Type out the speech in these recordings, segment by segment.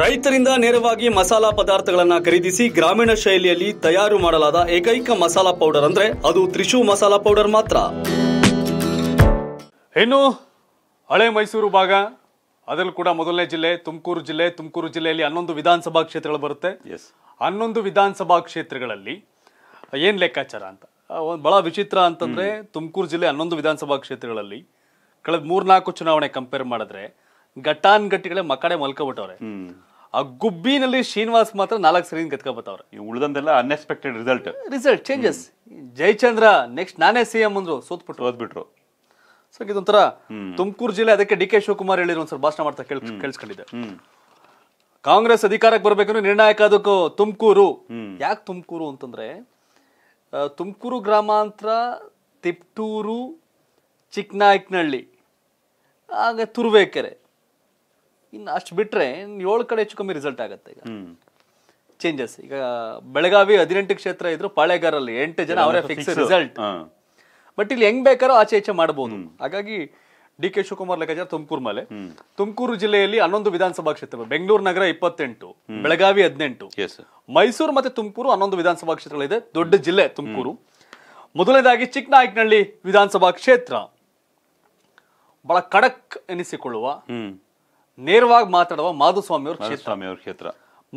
ರೈತರಿಂದ ನೇರವಾಗಿ ಮಸಾಲಾ ಪದಾರ್ಥಗಳನ್ನು ಖರೀದಿಸಿ ಗ್ರಾಮೀಣ ಶೈಲಿಯಲ್ಲಿ ತಯಾರು ಮಾಡಲಾದ ಏಕೈಕ ಮಸಾಲಾ ಪೌಡರ್ ಅಂದ್ರೆ ಅದು ತ್ರಿಶೂ ಮಸಾಲಾ ಪೌಡರ್ ಮಾತ್ರ. ಇನ್ನು ಹಳೆ ಮೈಸೂರು ಭಾಗ ಅದರಲ್ಲೂ ಕೂಡ ಮೊದಲನೇ ಜಿಲ್ಲೆ ತುಮಕೂರು ಜಿಲ್ಲೆ. ತುಮಕೂರು ಜಿಲ್ಲೆಯಲ್ಲಿ 11 ವಿಧಾನಸಭಾ ಕ್ಷೇತ್ರಗಳು ಬರುತ್ತೆ. 11 ವಿಧಾನಸಭಾ ಕ್ಷೇತ್ರಗಳಲ್ಲಿ ಏನು ಲೆಕ್ಕಾಚಾರ ಅಂತ ಒಂದು ಬಹಳ ವಿಚಿತ್ರ ಅಂತಂದ್ರೆ ತುಮಕೂರು ಜಿಲ್ಲೆ 11 ವಿಧಾನಸಭಾ ಕ್ಷೇತ್ರಗಳಲ್ಲಿ ಕಳೆದ 3-4 ಚುನಾವಣೆ ಕಂಪೇರ್ ಮಾಡಿದ್ರೆ ಘಟಾನ್ ಘಟ್ಟಿಗಳೇ ಮಕ್ಕಡೆ ಮಲ್ಕೊಬಿಟ್ಟವ್ರೆ. ಆ ಗುಬ್ಬಿನಲ್ಲಿ ಶ್ರೀನಿವಾಸ್ ಮಾತ್ರ 4 ಸರಿ ಕತ್ಕೊಬತ್ತವ್ರೆ. ಉಳಿದಂದೆಲ್ಲ unexpected result changes. Jayachandra next ನಾನೇ ಸಿಎಂ ಅಂದ್ರು, ಸೋತ್ಬಿಟ್ರು. ಸೊ ಇದೊಂಥರ ತುಮಕೂರು ಜಿಲ್ಲೆ. ಅದಕ್ಕೆ ಡಿ ಕೆ ಶಿವಕುಮಾರ್ ಹೇಳಿದ್ರು ಒಂದ್ಸಲ ಭಾಷಣ ಮಾಡ್ತಾ ಕೇಳಿಸ್ಕೊಂಡಿದ್ದೆ, ಕಾಂಗ್ರೆಸ್ ಅಧಿಕಾರಕ್ಕೆ ಬರ್ಬೇಕಂದ್ರೆ ನಿರ್ಣಾಯಕ ಅದಕ್ಕೂ ತುಮಕೂರು. ಯಾಕೆ ತುಮಕೂರು ಅಂತಂದ್ರೆ ತುಮಕೂರು ಗ್ರಾಮಾಂತರ, ತಿಪ್ಟೂರು, ಚಿಕ್ಕನಾಯಕನಹಳ್ಳಿ, ಹಾಗೆ ತುರುವೇಕೆರೆ, ಇನ್ನು ಅಷ್ಟು ಬಿಟ್ರೆ 7 ಕಡೆ ಹೆಚ್ಚು ಕಮ್ಮಿ ರಿಸಲ್ಟ್ ಆಗುತ್ತೆ. ಈಗ ಚೇಂಜಸ್. ಈಗ ಬೆಳಗಾವಿ 18 ಕ್ಷೇತ್ರ ಇದ್ರು, ಪಾಳೆಗಾರಲ್ಲಿ 8 ಜನ ಅವರೇ ಫಿಕ್ಸ್ ರಿಸಲ್ಟ್. ಬಟ್ ಇಲ್ಲಿ ಹೆಂಗ್ ಬೇಕಾರೋ ಆಚೆ ಈಚೆ ಮಾಡಬಹುದು. ಹಾಗಾಗಿ ಡಿ ಕೆ ಶಿವಕುಮಾರ್ ಲೆಕ್ಕಾಚಾರ ತುಮಕೂರು ಮೇಲೆ. ತುಮಕೂರು ಜಿಲ್ಲೆಯಲ್ಲಿ 11 ವಿಧಾನಸಭಾ ಕ್ಷೇತ್ರಗಳು. ಬೆಂಗಳೂರು ನಗರ 28, ಬೆಳಗಾವಿ 18, ಮೈಸೂರು ಮತ್ತೆ ತುಮಕೂರು 11 ವಿಧಾನಸಭಾ ಕ್ಷೇತ್ರಗಳಿದೆ. ದೊಡ್ಡ ಜಿಲ್ಲೆ ತುಮಕೂರು. ಮೊದಲನೇದಾಗಿ ಚಿಕ್ಕನಾಯಕನಹಳ್ಳಿ ವಿಧಾನಸಭಾ ಕ್ಷೇತ್ರ. ಬಹಳ ಖಡಕ್ ಎನಿಸಿಕೊಳ್ಳುವ, ನೇರವಾಗಿ ಮಾತಾಡುವ ಮಾಧುಸ್ವಾಮಿ ಅವ್ರ ಕ್ಷೇತ್ರ.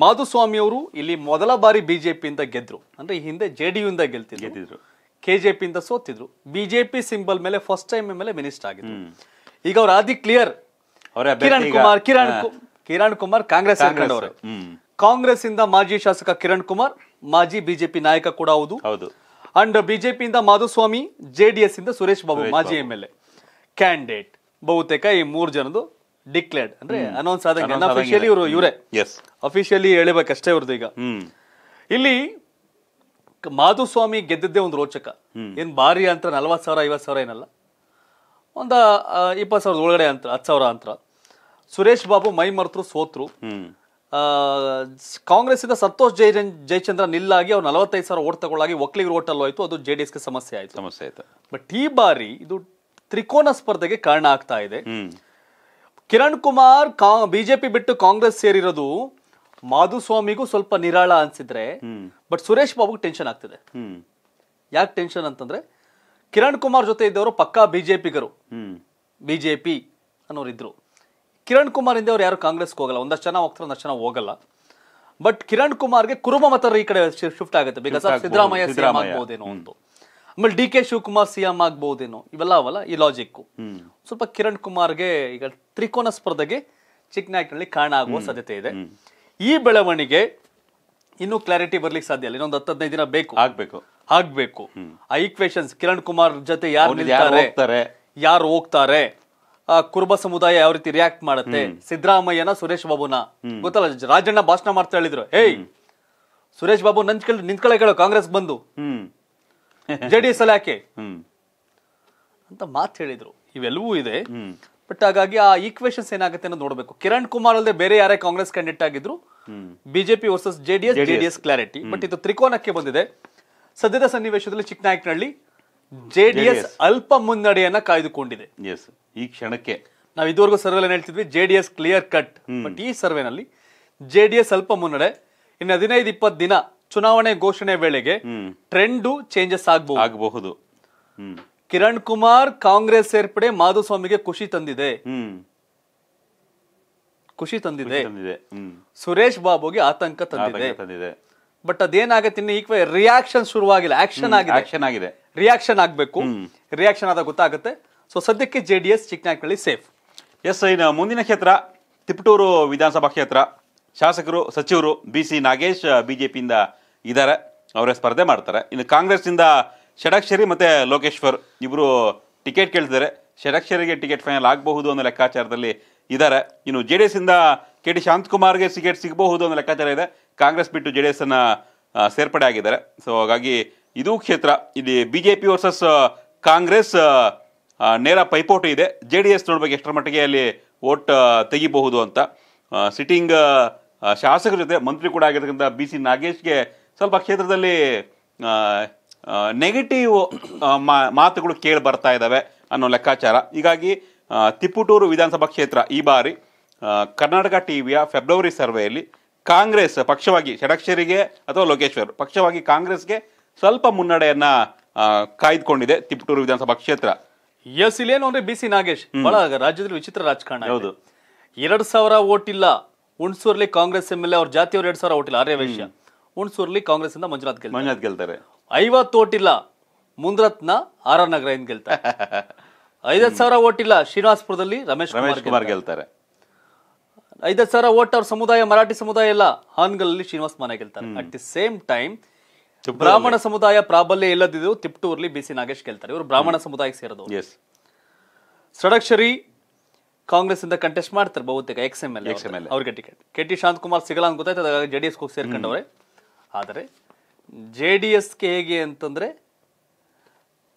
ಮಾಧುಸ್ವಾಮಿ ಅವರು ಇಲ್ಲಿ ಮೊದಲ ಬಾರಿ ಬಿಜೆಪಿ ಇಂದ ಗೆದ್ರು. ಅಂದ್ರೆ ಈ ಹಿಂದೆ ಜೆಡಿಯು ಇಂದ ಗೆದ್ದಿದ್ರು, ಕೆಜೆಪಿ ಇಂದ ಸೋತಿದ್ರು. ಬಿಜೆಪಿ ಸಿಂಬಲ್ ಮೇಲೆ ಫಸ್ಟ್ ಟೈಮ್ ಮೇಲೆ ಮಿನಿಸ್ಟರ್ ಆಗಿದ್ರು. ಈಗ ಅವ್ರ ಆದಿ ಕ್ಲಿಯರ್. ಕಿರಣ್ ಕುಮಾರ್ ಕಾಂಗ್ರೆಸ್ ಅವರು. ಕಾಂಗ್ರೆಸ್ ಇಂದ ಮಾಜಿ ಶಾಸಕ ಕಿರಣ್ ಕುಮಾರ್, ಮಾಜಿ ಬಿಜೆಪಿ ನಾಯಕ ಕೂಡ ಹೌದು. ಅಂಡ್ ಬಿಜೆಪಿ ಇಂದ ಮಾಧುಸ್ವಾಮಿ, ಜೆಡಿಎಸ್ ಇಂದ ಸುರೇಶ್ ಬಾಬು, ಮಾಜಿ ಎಂಎಲ್ಎ ಕ್ಯಾಂಡಿಡೇಟ್. ಬಹುತೇಕ ಈ 3 ಜನದು ಡಿಕ್ಲೇರ್ಡ್ ಅಂದ್ರೆ ಅನೌನ್ಸ್ ಆದ. ಅಫಿಷಿಯಲಿ ಇವರು ಇವರೇ ಅಫಿಷಿಯಲಿ ಹೇಳಬೇಕಷ್ಟೇ ಇವ್ರದ್ದು. ಈಗ ಇಲ್ಲಿ ಮಾಧುಸ್ವಾಮಿ ಗೆದ್ದಿದ್ದೇ ಒಂದು ರೋಚಕ. ಏನ್ ಭಾರಿ ಅಂತ 40,000 50,000 ಏನಲ್ಲ, ಒಂದ 20,000 ಒಳಗಡೆ ಅಂತ 10,000 ಅಂತ. ಸುರೇಶ್ ಬಾಬು ಮೈ ಮರೆತರು, ಸೋತ್ರು. ಕಾಂಗ್ರೆಸ್ ಇಂದ ಸಂತೋಷ್ ಜಯಚಂದ್ರ ನಿಲ್ಲಾಗಿ ಅವ್ರು 45,000 ಓಟ್ ತಗೊಳ್ಳಾಗಿ ಒಕ್ಕಲಿಗರ ಓಟ್ ಅಲ್ಲೋಯ್ತು. ಅದು ಜೆಡಿಎಸ್ ಗೆ ಸಮಸ್ಯೆ ಆಯ್ತು. ಬಟ್ ಈ ಬಾರಿ ಇದು ತ್ರಿಕೋನ ಸ್ಪರ್ಧೆಗೆ ಕಾರಣ ಆಗ್ತಾ ಇದೆ. ಕಿರಣ್ ಕುಮಾರ್ ಬಿಜೆಪಿ ಬಿಟ್ಟು ಕಾಂಗ್ರೆಸ್ ಸೇರಿರೋದು ಮಾಧುಸ್ವಾಮಿಗೂ ಸ್ವಲ್ಪ ನಿರಾಳ ಅನ್ಸಿದ್ರೆ, ಬಟ್ ಸುರೇಶ್ ಬಾಬುಗೆ ಟೆನ್ಷನ್ ಆಗ್ತಿದೆ. ಯಾಕೆ ಟೆನ್ಷನ್ ಅಂತಂದ್ರೆ ಕಿರಣ್ ಕುಮಾರ್ ಜೊತೆ ಇದ್ದವರು ಪಕ್ಕಾ ಬಿಜೆಪಿಗರು, ಬಿಜೆಪಿ ಅನ್ನೋರು ಇದ್ರು. ಕಿರಣ್ ಕುಮಾರ್ ಇಂದ ಅವ್ರು ಯಾರು ಕಾಂಗ್ರೆಸ್ಗೆ ಹೋಗಲ್ಲ. ಒಂದಷ್ಟು ಜನ ಹೋಗ್ತಾರೆ, ಒಂದಷ್ಟು ಜನ ಹೋಗಲ್ಲ. ಬಟ್ ಕಿರಣ್ ಕುಮಾರ್ಗೆ ಕುರುಬ ಮತರು ಈ ಕಡೆ ಶಿಫ್ಟ್ ಆಗುತ್ತೆ. ಬಿಕಾಸ್ ಸಿದ್ದರಾಮಯ್ಯ ಸಿಎಂ ಆಗ್ಬೋದೇನೋ ಅಂತ, ಆಮೇಲೆ ಡಿ ಕೆ ಶಿವಕುಮಾರ್ ಸಿಎಂ ಆಗ್ಬಹುದೇನೋ, ಇವೆಲ್ಲ ಈ ಲಾಜಿಕ್ ಸ್ವಲ್ಪ ಕಿರಣ್ ಕುಮಾರ್ಗೆ ಈಗ ತ್ರಿಕೋನ ಸ್ಪರ್ಧೆಗೆ ಚಿಕ್ಕನಾಯಕನಲ್ಲಿ ಕಾರಣ ಆಗುವ ಸಾಧ್ಯತೆ ಇದೆ. ಈ ಬೆಳವಣಿಗೆ ಇನ್ನೂ ಕ್ಲಾರಿಟಿ ಬರ್ಲಿಕ್ಕೆ ಸಾಧ್ಯ ಇಲ್ಲ. ಇನ್ನೊಂದು 10-15 ದಿನ ಆಗ್ಬೇಕು. ಆ ಈಕ್ವೇಶನ್ಸ್ ಕಿರಣ್ ಕುಮಾರ್ ಜೊತೆ ಯಾರು ಹೋಗ್ತಾರೆ, ಆ ಕುರುಬ ಸಮುದಾಯ ಯಾವ ರೀತಿ ರಿಯಾಕ್ಟ್ ಮಾಡುತ್ತೆ, ಸಿದ್ದರಾಮಯ್ಯನ ಸುರೇಶ್ ಬಾಬುನ ಗೊತ್ತಲ್ಲ. ರಾಜಣ್ಣ ಭಾಷಣ ಮಾಡ್ತಾ ಹೇಳಿದ್ರು, ಏಯ್ ಸುರೇಶ್ ಬಾಬು ನಿಂತ್ಕೊಳ್ಳೆ ಕೇಳೋ, ಕಾಂಗ್ರೆಸ್ ಬಂದು ಜೆಡಿಎಸ್ ಅಲ್ಲಿ ಯಾಕೆ ಅಂತ ಮಾತು ಹೇಳಿದ್ರು. ಇವೆಲ್ಲವೂ ಇದೆ. ಬಟ್ ಹಾಗಾಗಿ ಆ ಈಕ್ವೇಶನ್ಸ್ ಏನಾಗುತ್ತೆ ಅನ್ನೋದು ನೋಡಬೇಕು. ಕಿರಣ್ ಕುಮಾರ್ ಅಲ್ಲದೆ ಬೇರೆ ಯಾರೇ ಕಾಂಗ್ರೆಸ್ ಕ್ಯಾಂಡಿಡೇಟ್ ಆಗಿದ್ರು BJP versus JDS clarity. But ಇದು ತ್ರಿಕೋನಕ್ಕೆ ಬಂದಿದೆ. ಸದ್ಯದ ಸನ್ನಿವೇಶದಲ್ಲಿ ಚಿಕ್ಕನಾಯಕನಹಳ್ಳಿ ಜೆಡಿಎಸ್ ಅಲ್ಪ ಮುನ್ನಡೆಯನ್ನ ಕಾಯ್ದುಕೊಂಡಿದೆ ಈ ಕ್ಷಣಕ್ಕೆ. ನಾವು ಇದುವರೆಗೂ ಸರ್ವೆಲ್ ಹೇಳ್ತಿದ್ವಿ ಜೆಡಿಎಸ್ ಕ್ಲಿಯರ್ ಕಟ್. ಬಟ್ ಈ ಸರ್ವೆನಲ್ಲಿ ಜೆಡಿಎಸ್ ಅಲ್ಪ ಮುನ್ನಡೆ. ಇನ್ನು 15-20 ದಿನ ಚುನಾವಣೆ ಘೋಷಣೆ ವೇಳೆಗೆ ಟ್ರೆಂಡು ಚೇಂಜಸ್ ಆಗಬಹುದು. ಕಿರಣ್ ಕುಮಾರ್ ಕಾಂಗ್ರೆಸ್ ಸೇರ್ಪಡೆ ಮಾಧುಸ್ವಾಮಿಗೆ ಖುಷಿ ತಂದಿದೆ. ಸುರೇಶ್ ಬಾಬುಗೆ ಆತಂಕ ತಂದಿದೆ. ಬಟ್ ಅದೇನಾಗತ್ತೆ, ಇನ್ನು ಈಕ್ವೇ ರಿಯಾಕ್ಷನ್ ಶುರುವಾಗಿಲ್ಲ, ಆಕ್ಷನ್ ಆಗಿದೆ. ರಿಯಾಕ್ಷನ್ ಆಗಬೇಕು. ರಿಯಾಕ್ಷನ್ ಆದಾಗ ಗೊತ್ತಾಗುತ್ತೆ. ಸೊ ಸದ್ಯಕ್ಕೆ ಜೆಡಿಎಸ್ ಚಿಕ್ಕನಾಯಕನಹಳ್ಳಿ ಸೇಫ್. ಎಸ್. ಇನ್ನು ಮುಂದಿನ ಕ್ಷೇತ್ರ ತಿಪಟೂರು ವಿಧಾನಸಭಾ ಕ್ಷೇತ್ರ. ಶಾಸಕರು ಸಚಿವರು BC ನಾಗೇಶ್ ಬಿಜೆಪಿಯಿಂದ ಇದ್ದಾರೆ, ಅವರೇ ಸ್ಪರ್ಧೆ ಮಾಡ್ತಾರೆ. ಇನ್ನು ಕಾಂಗ್ರೆಸ್ ಇಂದ ಷಡಕ್ಷರಿ ಮತ್ತೆ ಲೋಕೇಶ್ವರ್ ಇಬ್ರು ಟಿಕೆಟ್ ಕೇಳ್ತಿದ್ದಾರೆ. ಷಡಕ್ಷರಿಗೆ ಟಿಕೆಟ್ ಫೈನಲ್ ಆಗಬಹುದು ಅನ್ನೋ ಲೆಕ್ಕಾಚಾರದಲ್ಲಿ ಇದ್ದಾರೆ. ಇನ್ನು JDS ಇಂದ KT ಶಾಂತಕುಮಾರ್ಗೆ ಟಿಕೆಟ್ ಸಿಗಬಹುದು ಅನ್ನೋ ಲೆಕ್ಕಾಚಾರ ಇದೆ. ಕಾಂಗ್ರೆಸ್ ಬಿಟ್ಟು JDS ಅನ್ನ ಸೇರ್ಪಡೆ ಆಗಿದ್ದಾರೆ. ಸೊ ಹಾಗಾಗಿ ಇದು ಕ್ಷೇತ್ರ. ಇಲ್ಲಿ BJP ವರ್ಸಸ್ ಕಾಂಗ್ರೆಸ್ ನೇರ ಪೈಪೋಟಿ ಇದೆ. JDS ನೋಡ್ಬೇಕು ಎಷ್ಟರ ಮಟ್ಟಿಗೆ ಅಲ್ಲಿ ವೋಟ್ ತೆಗಿಬಹುದು ಅಂತ. ಸಿಟ್ಟಿಂಗ್ ಶಾಸಕರ ಜೊತೆ ಮಂತ್ರಿ ಕೂಡ ಆಗಿರ್ತಕ್ಕಂಥ BC ನಾಗೇಶ್ಗೆ ಸ್ವಲ್ಪ ಕ್ಷೇತ್ರದಲ್ಲಿ ನೆಗೆಟಿವ್ ಮಾತುಗಳು ಕೇಳಿ ಬರ್ತಾ ಇದ್ದಾವೆ ಅನ್ನೋ ಲೆಕ್ಕಾಚಾರ. ಹೀಗಾಗಿ ತಿಪಟೂರು ವಿಧಾನಸಭಾ ಕ್ಷೇತ್ರ ಈ ಬಾರಿ ಕರ್ನಾಟಕ ಟಿವಿಯ ಫೆಬ್ರವರಿ ಸರ್ವೆಯಲ್ಲಿ ಕಾಂಗ್ರೆಸ್ ಪಕ್ಷವಾಗಿ ಷಡಕ್ಷರಿಗೆ ಅಥವಾ ಲೋಕೇಶ್ವರ್ ಪಕ್ಷವಾಗಿ ಕಾಂಗ್ರೆಸ್ಗೆ ಸ್ವಲ್ಪ ಮುನ್ನಡೆಯನ್ನು ಕಾಯ್ದುಕೊಂಡಿದೆ ತಿಪಟೂರು ವಿಧಾನಸಭಾ ಕ್ಷೇತ್ರ. ಎಸ್, ಇಲ್ಲೇನು ಅಂದ್ರೆ ಬಿಸಿ ನಾಗೇಶ್, ಬಹಳ ರಾಜ್ಯದಲ್ಲಿ ವಿಚಿತ್ರ ರಾಜಕಾರಣ. ಹೌದು, 2000 ಓಟಿಲ್ಲ ಹುಣಸೂರ್ಲಿ ಕಾಂಗ್ರೆಸ್ MLA ಅವ್ರ ಜಾತಿಯವರು 2000 ಓಟಿಲ್ಲ. ಆರ್ಯ ವೈಶ್ಯ ಹುಣಸೂರ್ಲಿ ಕಾಂಗ್ರೆಸ್ ಇಂದ ಮಂಜುನಾಥ್ ಗೆಲ್ತಾರೆ. 50 ಓಟಿಲ್ಲ ಮುಂದ್ರತ್ನ ಆರ್ ನಗರ ಇಂದ ಗೆಲ್ತಾರೆ. 5000 ಓಟಿಲ್ಲ ಶ್ರೀನಿವಾಸಪುರದಲ್ಲಿ ರಮೇಶ್ ಕುಮಾರ್ ಗೆಲ್ತಾರೆ. 5000 ಓಟ್ ಅವ್ರ ಸಮುದಾಯ ಮರಾಠಿ ಸಮುದಾಯ ಇಲ್ಲ, ಹಾನಗಲ್ ಅಲ್ಲಿ ಶ್ರೀನಿವಾಸ್ ಮಾನೆ ಗೆಲ್ತಾರೆ. ಅಟ್ ದಿ ಸೇಮ್ ಟೈಮ್ ಬ್ರಾಹ್ಮಣ ಸಮುದಾಯ ಪ್ರಾಬಲ್ಯ ಇಲ್ಲದಿದ್ದು ತಿಪ್ಟೂರ್ಲಿ ಬಿಸಿ ನಾಗೇಶ್ ಗೆಲ್ತಾರೆ. ಇವರು ಬ್ರಾಹ್ಮಣ ಸಮುದಾಯಕ್ಕೆ ಸೇರಿದವರು. ಷಡಕ್ಷರಿ ಕಾಂಗ್ರೆಸ್ ಇಂದ ಕಂಟೆಸ್ಟ್ ಮಾಡ್ತಾರೆ ಬಹುತೇಕ. XML ಅವ್ರಿಗೆ ಟಿಕೆಟ್ KT ಶಾಂತಕುಮಾರ್ ಸಿಗಲ್ಲ ಅಂತ ಗೊತ್ತಾಯ್ತು, ಅದಾಗ JDS ಹೋಗಿ ಸೇರ್ಕೊಂಡವ್ರೆ. ಆದರೆ JDSಗೆ ಹೇಗೆ ಅಂತಂದ್ರೆ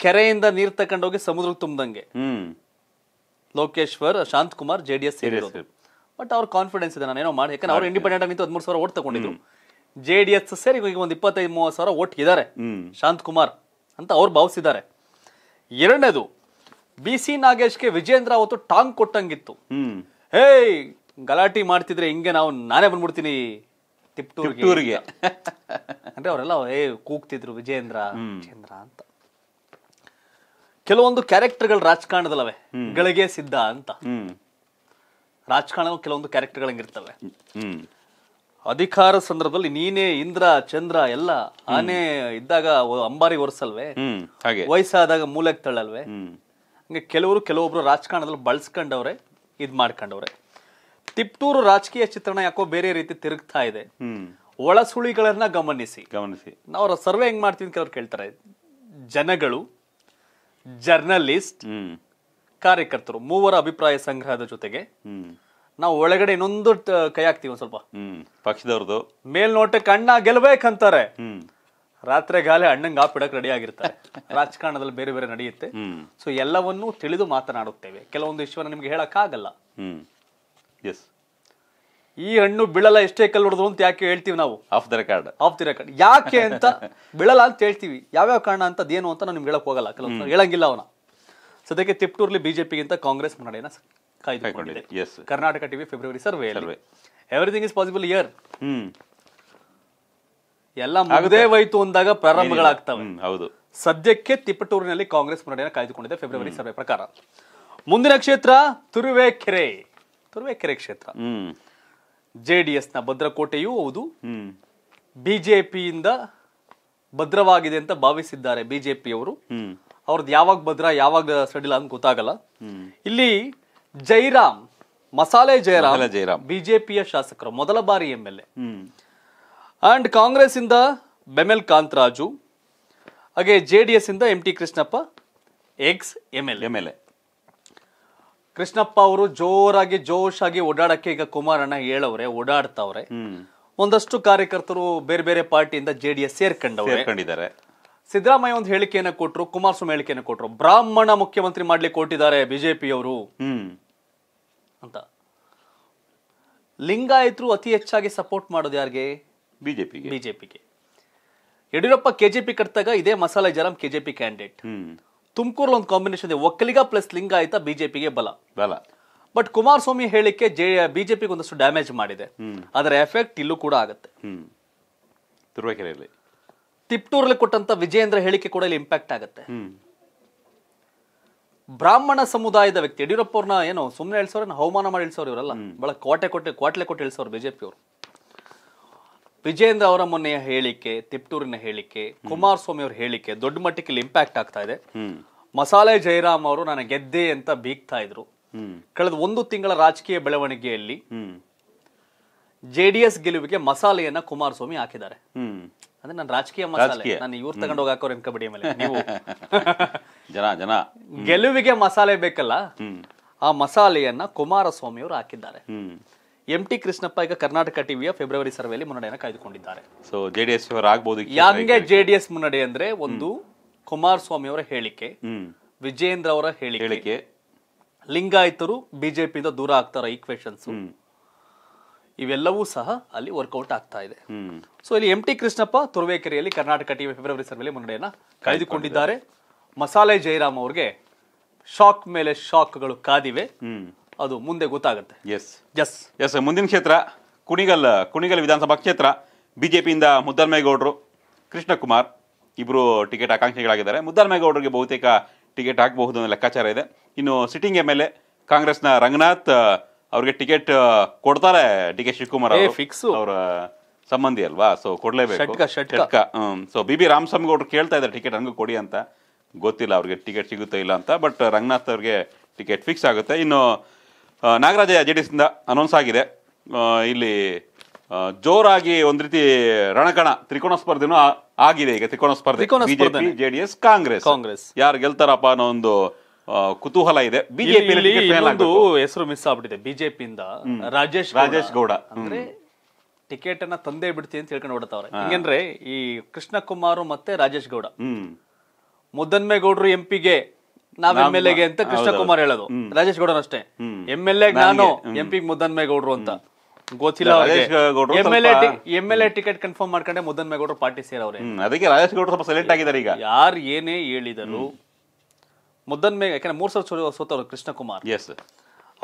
ಕೆರೆಯಿಂದ ನೀರ್ ತಕೊಂಡೋಗಿ ಸಮುದ್ರ ತುಂಬದಂಗೆ ಲೋಕೇಶ್ವರ್ ಶಾಂತಕುಮಾರ್ JDS ಸೇರಿದ್ರು. ಬಟ್ ಅವ್ರ ಕಾನ್ಫಿಡೆನ್ಸ್ ಇದೆ, ನಾನೇನೋ ಮಾಡಿ, ಯಾಕಂದ್ರೆ ಅವ್ರು ಇಂಡಿಪೆಂಡೆಂಟ್ ಆಗಿ 13000 ಓಟ್ ತಗೊಂಡಿದ್ರು. JDS ಸೇರಿ ಈಗ ಒಂದು 25-30 ಸಾವಿರ ಓಟ್ ಇದ್ದಾರೆ ಶಾಂತಕುಮಾರ್ ಅಂತ ಅವ್ರು ಭಾವಿಸಿದ್ದಾರೆ. ಎರಡನೇದು, BC ನಾಗೇಶ್ಗೆ ವಿಜೇಂದ್ರ ಅವತ್ತು ಟಾಂಗ್ ಕೊಟ್ಟಂಗಿತ್ತು. ಹೇ, ಗಲಾಟಿ ಮಾಡ್ತಿದ್ರೆ ಹಿಂಗೆ ನಾನೇ ಬಂದ್ಬಿಡ್ತೀನಿ ತಿಪ್ಟೂರಿಗೆ ಅಂದ್ರೆ ಅವರೆಲ್ಲ ಹೇ ಕೂಗ್ತಿದ್ರು ವಿಜೇಂದ್ರ ವಿಜೇಂದ್ರ ಅಂತ. ಕೆಲವೊಂದು ಕ್ಯಾರೆಕ್ಟರ್ಗಳು ರಾಜಕಾರಣದಲ್ಲವೇ, ಗಳಿಗೆ ಸಿದ್ಧ ಅಂತ ರಾಜಕಾರಣ ಕೆಲವೊಂದು ಕ್ಯಾರೆಕ್ಟರ್ಗಳು ಹಂಗಿರ್ತವೆ. ಅಧಿಕಾರ ಸಂದರ್ಭದಲ್ಲಿ ನೀನೇ ಇಂದ್ರ ಚಂದ್ರ ಎಲ್ಲ, ಆನೆ ಇದ್ದಾಗ ಅಂಬಾರಿ ಒರೆಸಲ್ವೇ, ವಯಸ್ಸಾದಾಗ ಮೂಲೆಗೆ ತಳ್ಳಲ್ವೇ. ಹಂಗೆ ಕೆಲವೊಬ್ರು ರಾಜಕಾರಣದಲ್ಲಿ ಬಳಸ್ಕೊಂಡವ್ರೆ, ಇದ್ ಮಾಡ್ಕೊಂಡವ್ರೆ. ತಿಪ್ಟೂರು ರಾಜಕೀಯ ಚಿತ್ರಣ ಯಾಕೋ ಬೇರೆ ರೀತಿ ತಿರುಗ್ತಾ ಇದೆ. ಒಳಸುಳಿಗಳನ್ನ ಗಮನಿಸಿ. ನಾವು ಸರ್ವೆ ಹೆಂಗ್ ಮಾಡ್ತೀವಿ ಕೆಲವ್ರು ಕೇಳ್ತಾರೆ, ಜನಗಳು, ಜರ್ನಲಿಸ್ಟ್, ಕಾರ್ಯಕರ್ತರು ಮೂವರ ಅಭಿಪ್ರಾಯ ಸಂಗ್ರಹದ ಜೊತೆಗೆ ನಾವು ಒಳಗಡೆ ಇನ್ನೊಂದು ಕೈ ಹಾಕ್ತಿವಿ. ಒಂದ್ ಸ್ವಲ್ಪ ಪಕ್ಷದವ್ರದ್ದು ಮೇಲ್ನೋಟಕ್ಕೆ ಅಣ್ಣ ಗೆಲ್ಬೇಕಂತಾರೆ, ರಾತ್ರಿ ಗಾಲೆ ಅಣ್ಣಂಗ್ ಆಪಿಡಕ್ ರೆಡಿ ಆಗಿರ್ತಾರೆ. ರಾಜಕಾರಣದಲ್ಲಿ ಬೇರೆ ಬೇರೆ ನಡೆಯುತ್ತೆ. ಸೊ ಎಲ್ಲವನ್ನೂ ತಿಳಿದು ಮಾತನಾಡುತ್ತೇವೆ. ಕೆಲವೊಂದು ವಿಷಯವನ್ನು ನಿಮ್ಗೆ ಹೇಳಕ್ಕಾಗಲ್ಲ. ಈ ಹಣ್ಣು ಬಿಳಲ್ಲ ಎಷ್ಟೇ ಕಲ್ ಹೊಡೆದ್ರು ಅಂತ ಯಾಕೆ ಹೇಳ್ತೀವಿ ನಾವು? ಆಫ್ ದಿ ರೆಕಾರ್ಡ್ ಯಾಕೆ ಅಂತ ಬಿಳಲ್ಲ ಅಂತ ಹೇಳ್ತೀವಿ. ಯಾವ್ಯಾವ ಕಾರಣ ಅಂತದೇನು ಅಂತ ನಾನು ನಿಮ್ಗೆ ಹೇಳಕ್ ಹೋಗಲ್ಲ. ಕೆಲವೊಂದು ಹೇಳಂಗಿಲ್ಲ ಅವನ. ಸದ್ಯಕ್ಕೆ ತಿಪ್ಟೂರ್ಲಿ ಬಿಜೆಪಿಗಿಂತ ಕಾಂಗ್ರೆಸ್ ಮುನ್ನಡೆಯನ್ನ ಕಾಯ್ದುಕೊಂಡಿದೆ. Karnataka TV February survey, everything is possible year. ಎಲ್ಲ ಮುಗದೇ ಹೋಯ್ತು ಅಂದಾಗ ಪ್ರಾರಂಭಗಳಾಗ್ತವೆ. ಹೌದು, ಸದ್ಯಕ್ಕೆ ತಿಪಟೂರಿನಲ್ಲಿ ಕಾಂಗ್ರೆಸ್ ಮುನ್ನಡೆಯನ್ನು ಕಾಯ್ದುಕೊಂಡಿದೆ ಫೆಬ್ರವರಿ ಸರ್ವೆ ಪ್ರಕಾರ. ಮುಂದಿನ ಕ್ಷೇತ್ರ ತುರುವೇಕೆರೆ ಕ್ಷೇತ್ರ. JDS ನ ಭದ್ರಕೋಟೆಯೂ ಹೌದು, ಬಿಜೆಪಿಯಿಂದ ಭದ್ರವಾಗಿದೆ ಅಂತ ಭಾವಿಸಿದ್ದಾರೆ ಬಿಜೆಪಿಯವರು. ಅವ್ರದ್ದು ಯಾವಾಗ ಭದ್ರ ಯಾವಾಗ ಸಡಿಲ ಅಂತ ಗೊತ್ತಾಗಲ್ಲ. ಇಲ್ಲಿ ಮಸಾಲೆ ಜಯರಾಮ್ ಬಿಜೆಪಿಯ ಶಾಸಕರು, ಮೊದಲ ಬಾರಿ MLA. ಅಂಡ್ ಕಾಂಗ್ರೆಸ್ ಇಂದ ಬೆಮೆಲ್ ಕಾಂತರಾಜು, ಹಾಗೆ JDS ಇಂದ MT Krishnappa, ex MLA. Krishnappa ಅವರು ಜೋಶಾಗಿ ಓಡಾಡಕ್ಕೆ ಈಗ ಕುಮಾರಣ್ಣ ಹೇಳವ್ರೆ, ಓಡಾಡ್ತಾವ್ರೆ. ಒಂದಷ್ಟು ಕಾರ್ಯಕರ್ತರು ಬೇರೆ ಬೇರೆ ಪಾರ್ಟಿಯಿಂದ JDS ಸೇರ್ಕೊಂಡಿದ್ದಾರೆ. ಸಿದ್ದರಾಮಯ್ಯ ಒಂದು ಹೇಳಿಕೆಯನ್ನು ಕೊಟ್ಟರು, ಕುಮಾರಸ್ವಾಮಿ ಹೇಳಿಕೆಯನ್ನು ಕೊಟ್ಟರು, ಬ್ರಾಹ್ಮಣ ಮುಖ್ಯಮಂತ್ರಿ ಮಾಡ್ಲಿಕ್ಕೆ ಕೊಟ್ಟಿದ್ದಾರೆ ಬಿಜೆಪಿಯವರು ಅಂತ. ಲಿಂಗಾಯತರು ಅತಿ ಹೆಚ್ಚಾಗಿ ಸಪೋರ್ಟ್ ಮಾಡೋದು ಯಾರಿಗೆ? ಬಿಜೆಪಿಗೆ. ಯಡಿಯೂರಪ್ಪ KJP ಕಟ್ಟಿದಾಗ ಇದೇ ಮಸಾಲೆ ಜರಾಮ್ KJP ಕ್ಯಾಂಡಿಡೇಟ್. ತುಮಕೂರಲ್ಲಿ ಒಂದು ಕಾಂಬಿನೇಷನ್ ಇದೆ, ಒಕ್ಕಲಿಗ ಪ್ಲಸ್ ಲಿಂಗಾಯತ ಬಿಜೆಪಿಗೆ ಬಲ. ಬಟ್ ಕುಮಾರಸ್ವಾಮಿ ಹೇಳಿಕೆ ಬಿಜೆಪಿಗೆ ಒಂದಷ್ಟು ಡ್ಯಾಮೇಜ್ ಮಾಡಿದೆ. ಅದರ ಎಫೆಕ್ಟ್ ಇಲ್ಲೂ ಕೂಡ ಆಗುತ್ತೆ. ತುರುವೇಕೆರೆಯಲ್ಲಿ ತಿಪ್ಟೂರಲ್ಲಿ ಕೊಟ್ಟಂತ ವಿಜೇಂದ್ರ ಹೇಳಿಕೆ ಕೂಡ ಇಲ್ಲಿ ಇಂಪ್ಯಾಕ್ಟ್ ಆಗುತ್ತೆ. ಬ್ರಾಹ್ಮಣ ಸಮುದಾಯದ ವ್ಯಕ್ತಿ ಯಡಿಯೂರಪ್ಪ ಅವ್ರನ್ನ ಏನೋ ಸುಮ್ಮನೆ ಇಳಿಸೋರು, ಅವಮಾನ ಮಾಡಿ ಇಳಿಸೋರು ಇವರಲ್ಲ, ಬಹಳ ಕ್ವಾಟ್ಲೆ ಕೊಟ್ಟು ಇಳಿಸೋರು ಬಿಜೆಪಿ ಅವರು. ವಿಜೇಂದ್ರ ಅವರ ಮೊನ್ನೆಯ ಹೇಳಿಕೆ, ತಿಪ್ಟೂರಿನ ಹೇಳಿಕೆ, ಕುಮಾರಸ್ವಾಮಿ ಅವ್ರ ಹೇಳಿಕೆ ದೊಡ್ಡ ಮಟ್ಟಕ್ಕೆ ಇಲ್ಲಿ ಇಂಪ್ಯಾಕ್ಟ್ ಆಗ್ತಾ ಇದೆ. ಮಸಾಲೆ ಜಯರಾಮ್ ಅವರು ನಾನು ಗೆದ್ದೆ ಅಂತ ಬೀಗ್ತಾ ಇದ್ರು. ಕಳೆದ ಒಂದು ತಿಂಗಳ ರಾಜಕೀಯ ಬೆಳವಣಿಗೆಯಲ್ಲಿ JDS ಗೆಲುವಿಗೆ ಮಸಾಲೆಯನ್ನ ಕುಮಾರಸ್ವಾಮಿ ಹಾಕಿದ್ದಾರೆ. ಅಂದ್ರೆ ನಾನು ರಾಜಕೀಯ ಮಸಾಲೆ, ನಾನು ಇವ್ರು ತಗೊಂಡೋಗಿ ಹಾಕೋರು ಕಬಡ್ಡಿ ಮೇಲೆ, ನೀವು ಜನ ಗೆಲುವಿಗೆ ಮಸಾಲೆ ಬೇಕಲ್ಲ, ಆ ಮಸಾಲೆಯನ್ನ ಕುಮಾರಸ್ವಾಮಿ ಅವರು ಹಾಕಿದ್ದಾರೆ. MT ಕೃಷ್ಣಪ್ಪ ಈಗ ಕರ್ನಾಟಕ ಟಿವಿಯ ಫೆಬ್ರವರಿ ಸರ್ವೆಯಲ್ಲಿ ಮುನ್ನಡೆಯನ್ನು ಕಾಯ್ದುಕೊಂಡಿದ್ದಾರೆ. ಸೊ JDS ಆಗಬಹುದು. ಯಾಕೆ JDS ಮುನ್ನಡೆ ಅಂದ್ರೆ, ಒಂದು ಕುಮಾರಸ್ವಾಮಿ ಅವರ ಹೇಳಿಕೆ, ವಿಜೇಂದ್ರ ಅವರ ಹೇಳಿಕೆ, ಲಿಂಗಾಯತರು ಬಿಜೆಪಿಯಿಂದ ದೂರ ಆಗ್ತಾರೋ ಈಕ್ವೇಶನ್ಸ್, ಇವೆಲ್ಲವೂ ಸಹ ಅಲ್ಲಿ ವರ್ಕೌಟ್ ಆಗ್ತಾ ಇದೆ. ಸೊ ಇಲ್ಲಿ MT ಕೃಷ್ಣಪ್ಪ ತುರುವೇಕೆರೆಯಲ್ಲಿ ಕರ್ನಾಟಕ ಟಿವಿ ಫೆಬ್ರವರಿ ಸರ್ವೆಯಲ್ಲಿ ಮುನ್ನಡೆಯನ್ನ ಕಾಯ್ದುಕೊಂಡಿದ್ದಾರೆ. ಮಸಾಲೆ ಜಯರಾಮ್ ಅವ್ರಿಗೆ ಶಾಕ್ ಮೇಲೆ ಶಾಕ್ಗಳು ಕಾದಿವೆ. ಅದು ಮುಂದೆ ಗೊತ್ತಾಗುತ್ತೆ. ಎಸ್ ಎಸ್ ಎಸ್ ಮುಂದಿನ ಕ್ಷೇತ್ರ ಕುಣಿಗಲ್. ಕುಣಿಗಲ್ ವಿಧಾನಸಭಾ ಕ್ಷೇತ್ರ ಬಿಜೆಪಿಯಿಂದ ಮುದ್ದಲ್ಮೇಗೌಡರು, ಕೃಷ್ಣಕುಮಾರ್ ಇಬ್ಬರು ಟಿಕೆಟ್ ಆಕಾಂಕ್ಷಿಗಳಾಗಿದ್ದಾರೆ. ಮುದ್ದಲ್ಮೇಗೌಡರಿಗೆ ಬಹುತೇಕ ಟಿಕೆಟ್ ಹಾಕಬಹುದು ಅನ್ನೋ ಲೆಕ್ಕಾಚಾರ ಇದೆ. ಇನ್ನು ಸಿಟ್ಟಿಂಗ್ MLA ಕಾಂಗ್ರೆಸ್ನ ರಂಗನಾಥ್ ಅವ್ರಿಗೆ ಟಿಕೆಟ್ ಕೊಡ್ತಾರೆ DK ಶಿವಕುಮಾರ್ ಅವರ ಸಂಬಂಧಿ ಅಲ್ವಾ, ಸೊ ಕೊಡಲೇಬೇಕು. ಸೊ BB ರಾಮಸ್ವಾಮಿ ಗೌಡರು ಕೇಳ್ತಾ ಇದ್ದಾರೆ ಟಿಕೆಟ್ ಹಂಗೂ ಕೊಡಿ ಅಂತ, ಗೊತ್ತಿಲ್ಲ ಅವ್ರಿಗೆ ಟಿಕೆಟ್ ಸಿಗುತ್ತೋ ಇಲ್ಲ ಅಂತ, ಬಟ್ ರಂಗನಾಥ್ ಅವ್ರಿಗೆ ಟಿಕೆಟ್ ಫಿಕ್ಸ್ ಆಗುತ್ತೆ. ಇನ್ನು ನಾಗರಾಜ JDS ಇಂದ ಅನೌನ್ಸ್ ಆಗಿದೆ. ಇಲ್ಲಿ ಜೋರಾಗಿ ಒಂದು ರೀತಿ ರಣಕಣ ತ್ರಿಕೋಣ ಸ್ಪರ್ಧೆನೂ ಆಗಿದೆ. ಈಗ ತ್ರಿಕೋಣ ಸ್ಪರ್ಧೆ ಬಿಜೆಪಿ JDS ಕಾಂಗ್ರೆಸ್ ಯಾರು ಗೆಲ್ತಾರಪ್ಪ ಅನ್ನೋ ಒಂದು ಕುತೂಹಲ ಇದೆ. ಬಿಜೆಪಿ ಹೆಸರು ಮಿಸ್ ಆಗ್ಬಿಟ್ಟಿದೆ ಬಿಜೆಪಿಯಿಂದ ರಾಜೇಶ್ ಗೌಡ ಅಂದ್ರೆ ಟಿಕೆಟ್ ಅನ್ನ ತಂದೇ ಬಿಡ್ತೀನಿ ಅಂತ ಹೇಳ್ಕೊಂಡು ಹೊಡ್ತಾವ್ರೆ. ಹಿಂಗಂದ್ರೆ ಈ ಕೃಷ್ಣಕುಮಾರ್ ಮತ್ತೆ ರಾಜೇಶ್ ಗೌಡ, ಮುದ್ದನ್ಮೇಗೌಡರು MP ಗೆ ನಾವ್ MLA ಗೆ ಅಂತ ಕೃಷ್ಣಕುಮಾರ್ ಹೇಳೋದು, ರಾಜೇಶ್ ಗೌಡನ ಅಷ್ಟೇ MLA ನಾನು MP ಗೆ ಮುದ್ದನ್ಮೇಗೌಡರು ಅಂತ. ಗೊತ್ತಿಲ್ಲ MLA ಟಿಕೆಟ್ ಕನ್ಫರ್ಮ್ ಮಾಡ್ಕೊಂಡೆ ಮುದ್ದನ್ಮೇಗೌಡರು ಪಾರ್ಟಿ ಸೇರವ್ರೆ, ಅದಕ್ಕೆ ರಾಜೇಶ್ ಗೌಡರು ಸ್ವಲ್ಪ ಸೆಲೆಕ್ಟ್ ಆಗಿದ್ದಾರೆ. ಈಗ ಯಾರು ಏನೇ ಹೇಳಿದರು ಮುದ್ದನ್ಮೇಗ, ಯಾಕಂದ್ರೆ 3 ಸಲ ಸೋತವ್ರು ಕೃಷ್ಣಕುಮಾರ್,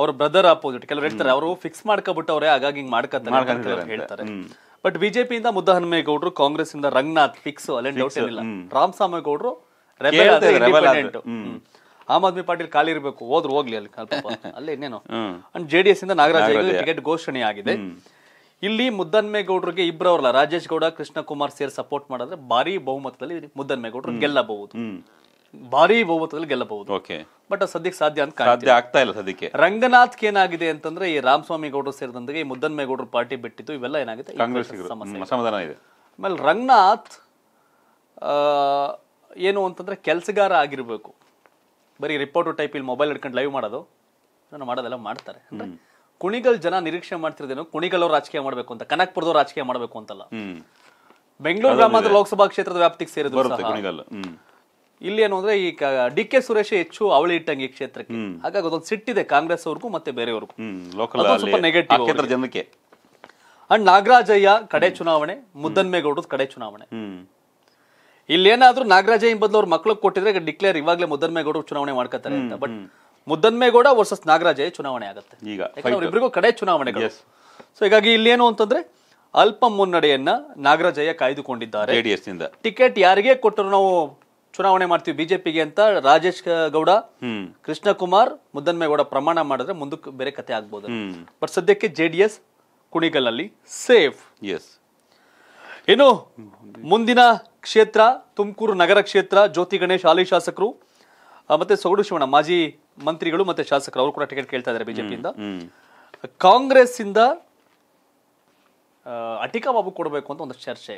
ಅವ್ರ ಬ್ರದರ್ ಅಪೋಸಿಟ್. ಕೆಲವ್ರು ಹೇಳ್ತಾರೆ ಅವರು ಫಿಕ್ಸ್ ಮಾಡ್ಕೊಬಿಟ್ಟವ್ರೆ ಹಾಗಾಗಿ ಹಿಂಗ್ ಮಾಡ್ಕೊತಾರೆ ಹೇಳ್ತಾರೆ. ಬಟ್ ಬಿಜೆಪಿಯಿಂದ ಮುದ್ದನ್ಮೇಗೌಡರು, ಕಾಂಗ್ರೆಸ್ ಇಂದ ರಂಗನಾಥ್ ಫಿಕ್ಸ್, ಅಲ್ಲೇನ್ ಡೌಟ್ ಏನಿಲ್ಲ. ರಾಮಸ್ವಾಮಿಗೌಡರು ಆಮ್ ಆದ್ಮಿ ಪಾರ್ಟಿ ಖಾಲಿ ಇರಬೇಕು, ಹೋದ್ರು ಹೋಗ್ಲಿ ಅಲ್ಲಿ ಅಲ್ಲೇ ಇನ್ನೇನು. ಅಂಡ್ JDS ಇಂದ ನಾಗರಾಜ್ ಟಿಕೆಟ್ ಘೋಷಣೆ ಆಗಿದೆ. ಇಲ್ಲಿ ಮುದ್ದನ್ಮೇಗೌಡರಿಗೆ ಇಬ್ರು ಅವರಲ್ಲ, ರಾಜೇಶ್ ಗೌಡ ಕೃಷ್ಣಕುಮಾರ್ ಸೇರಿ ಸಪೋರ್ಟ್ ಮಾಡಿದ್ರೆ ಭಾರಿ ಬಹುಮತದಲ್ಲಿ ಮುದ್ದನ್ಮೇಗೌಡರು ಗೆಲ್ಲಬಹುದು, ಭಾರಿ ಬಹುಮತದಲ್ಲಿ ಗೆಲ್ಲಬಹುದು. ಬಟ್ ಸದ್ಯಕ್ಕೆ ಸಾಧ್ಯ ಅಂತ ಸಾಧ್ಯ ಆಗ್ತಾ ಇಲ್ಲ ಸದ್ಯಕ್ಕೆ. ರಂಗನಾಥ್ ಏನಾಗಿದೆ ಅಂತಂದ್ರೆ ಈ ರಾಮಸ್ವಾಮಿ ಗೌಡರು ಸೇರಿದಂತೆ ಈ ಮುದ್ದನ್ಮೇಗೌಡರು ಪಾರ್ಟಿ ಬಿಟ್ಟಿದ್ದು, ಇವೆಲ್ಲ ಏನಾಗುತ್ತೆ ಸಮಾಧಾನ ಇದೆ. ಆಮೇಲೆ ರಂಗನಾಥ್ ಏನು ಅಂತಂದ್ರೆ ಕೆಲಸಗಾರ ಆಗಿರ್ಬೇಕು, ಬರೀ ರಿಪೋರ್ಟ್ ಟೈಪ್ ಇಲ್ಲಿ ಮೊಬೈಲ್ ಹಿಡ್ಕೊಂಡು ಲೈವ್ ಮಾಡೋದು ಮಾಡೋದೆಲ್ಲ ಮಾಡ್ತಾರೆ. ಅಂದ್ರೆ ಕುಣಿಗಲ್ ಜನ ನಿರೀಕ್ಷೆ ಮಾಡ್ತಿರೋದೇನು, ಕುಣಿಗಲ್ ಅವ್ರು ರಾಜಕೀಯ ಮಾಡ್ಬೇಕು ಅಂತ, ಕನಕಪುರದವ್ರು ರಾಜಕೀಯ ಮಾಡ್ಬೇಕು ಅಂತಲ್ಲ. ಬೆಂಗಳೂರು ಗ್ರಾಮಾಂತರ ಲೋಕಸಭಾ ಕ್ಷೇತ್ರದ ವ್ಯಾಪ್ತಿಗೆ ಸೇರಿದ್ರು. ಇಲ್ಲಿ ಏನು ಅಂದ್ರೆ ಈ DK ಸುರೇಶ್ ಹೆಚ್ಚು ಅವಳಿ ಇಟ್ಟಂಗೆ ಈ ಕ್ಷೇತ್ರಕ್ಕೆ, ಹಾಗಾಗಿ ಅದೊಂದು ಸಿಟ್ಟಿದೆ ಕಾಂಗ್ರೆಸ್ ಅವ್ರಿಗೂ ಮತ್ತೆ ಬೇರೆಯವ್ರಿಗೂ, ಸ್ವಲ್ಪ ನೆಗೆಟಿವ್ ಜನಕ್ಕೆ. ಅಂಡ್ ನಾಗರಾಜಯ್ಯ ಕಡೆ ಚುನಾವಣೆ, ಮುದ್ದನ್ಮೇಗೌಡರು ಕಡೆ ಚುನಾವಣೆ. ಇಲ್ಲೇನಾದ್ರೂ ನಾಗರಾಜಯ್ಯ ಬದಲು ಅವ್ರ ಮಕ್ಳಿಗೆ ಕೊಟ್ಟಿದ್ರೆ ಡಿಕ್ಲೇರ್ ಇವಾಗಲೇ ಮುದ್ದನ್ಮೇಗೌಡರು ಚುನಾವಣೆ ಮಾಡ್ಕೊತಾರೆ ಅಂತ. ಬಟ್ ಮುದ್ದನ್ಮೇಗೌಡ ವರ್ಸಸ್ ನಾಗರಾಜಯ್ಯ ಚುನಾವಣೆ ಆಗುತ್ತೆ ಈಗ, ಅವ್ರಿಬ್ರಿಗೂ ಕಡೆ ಚುನಾವಣೆಗಳು. ಸೊ ಹೀಗಾಗಿ ಇಲ್ಲೇನು ಅಂತಂದ್ರೆ ಅಲ್ಪ ಮುನ್ನಡೆಯನ್ನ ನಾಗರಾಜಯ್ಯ ಕಾಯ್ದುಕೊಂಡಿದ್ದಾರೆ. ಟಿಕೆಟ್ ಯಾರಿಗೆ ಕೊಟ್ಟರು ನಾವು ಚುನಾವಣೆ ಮಾಡ್ತೀವಿ ಬಿಜೆಪಿಗೆ ಅಂತ ರಾಜೇಶ್ ಗೌಡ, ಕೃಷ್ಣಕುಮಾರ್, ಮುದ್ದನ್ಮೇಗೌಡ ಪ್ರಮಾಣ ಮಾಡಿದ್ರೆ ಮುಂದಕ್ಕೆ ಬೇರೆ ಕತೆ ಆಗ್ಬೋದು. ಬಟ್ ಸದ್ಯಕ್ಕೆ JDS ಕುಣಿಗಲ್ ಅಲ್ಲಿ ಸೇಫ್. ಏನು ಮುಂದಿನ ಕ್ಷೇತ್ರ ತುಮಕೂರು ನಗರ ಕ್ಷೇತ್ರ. ಜ್ಯೋತಿ ಗಣೇಶ್ ಹಾಲಿ ಶಾಸಕರು ಮತ್ತೆ ಸೊಗಡು ಶಿವಣ್ಣ ಮಾಜಿ ಮಂತ್ರಿಗಳು ಮತ್ತೆ ಶಾಸಕರು ಅವರು ಕೂಡ ಟಿಕೆಟ್ ಕೇಳ್ತಾ ಇದ್ದಾರೆ ಬಿಜೆಪಿಯಿಂದ. ಕಾಂಗ್ರೆಸ್ ಇಂದ ಅಟಿಕಾ ಬಾಬು ಕೊಡಬೇಕು ಅಂತ ಒಂದು ಚರ್ಚೆ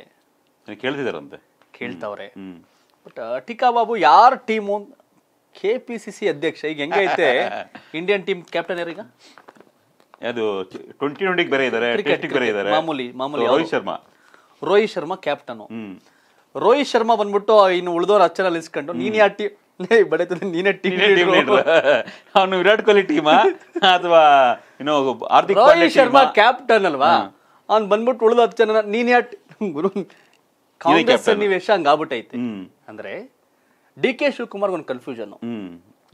ಕೇಳ್ತಿದಾರಂತೆ, ಕೇಳ್ತಾವ್ರೆ. ಬಟ್ ಅಟಿಕಾ ಬಾಬು ಯಾರ ಟೀಮು? KPCC ಅಧ್ಯಕ್ಷ ಈಗ ಹೆಂಗೈತೆ ಇಂಡಿಯನ್ ಟೀಮ್ ಕ್ಯಾಪ್ಟನ್ ಯಾರೀಗ? ಅದು T20 ಬೇರೆ ಇದ್ದಾರೆ, ಕ್ರಿಕೆಟ್ ಬೇರೆ ಇದ್ದಾರೆ. ಮಾಮೂಲಿ ರೋಹಿತ್ ಶರ್ಮಾ ಕ್ಯಾಪ್ಟನ್. ರೋಹಿತ್ ಶರ್ಮಾ ಬಂದ್ಬಿಟ್ಟು ಇನ್ನು ಉಳಿದವ್ರ ಅಚ್ಚರ ಇಸ್ಕೊಂಡು ನೀನ್ ಯಾ ಟೀಮ್ ನೀನೇ ಟೀಮ್ ಅವನು ವಿರಾಟ್ ಕೊಹ್ಲಿ ಟೀಮಾ ಅಥವಾ ಇನ್ನು ಹಾರ್ದಿಕ್ ಪಾಂಡ್ಯ? ರೋಹಿತ್ ಶರ್ಮಾ ಕ್ಯಾಪ್ಟನ್ ಅಲ್ವಾ, ಅವ್ನು ಬಂದ್ಬಿಟ್ಟು ಉಳಿದ ಅಚ್ಚರ ನೀನ್ ಯಾ ಕಾಂಗ್ರೆಸ್ ಸನ್ನಿವೇಶ ಹಂಗಾಗ್ಬಿಟ್ಟೈತೆ. ಅಂದ್ರೆ DK ಶಿವಕುಮಾರ್ ಒಂದು ಕನ್ಫ್ಯೂಷನ್,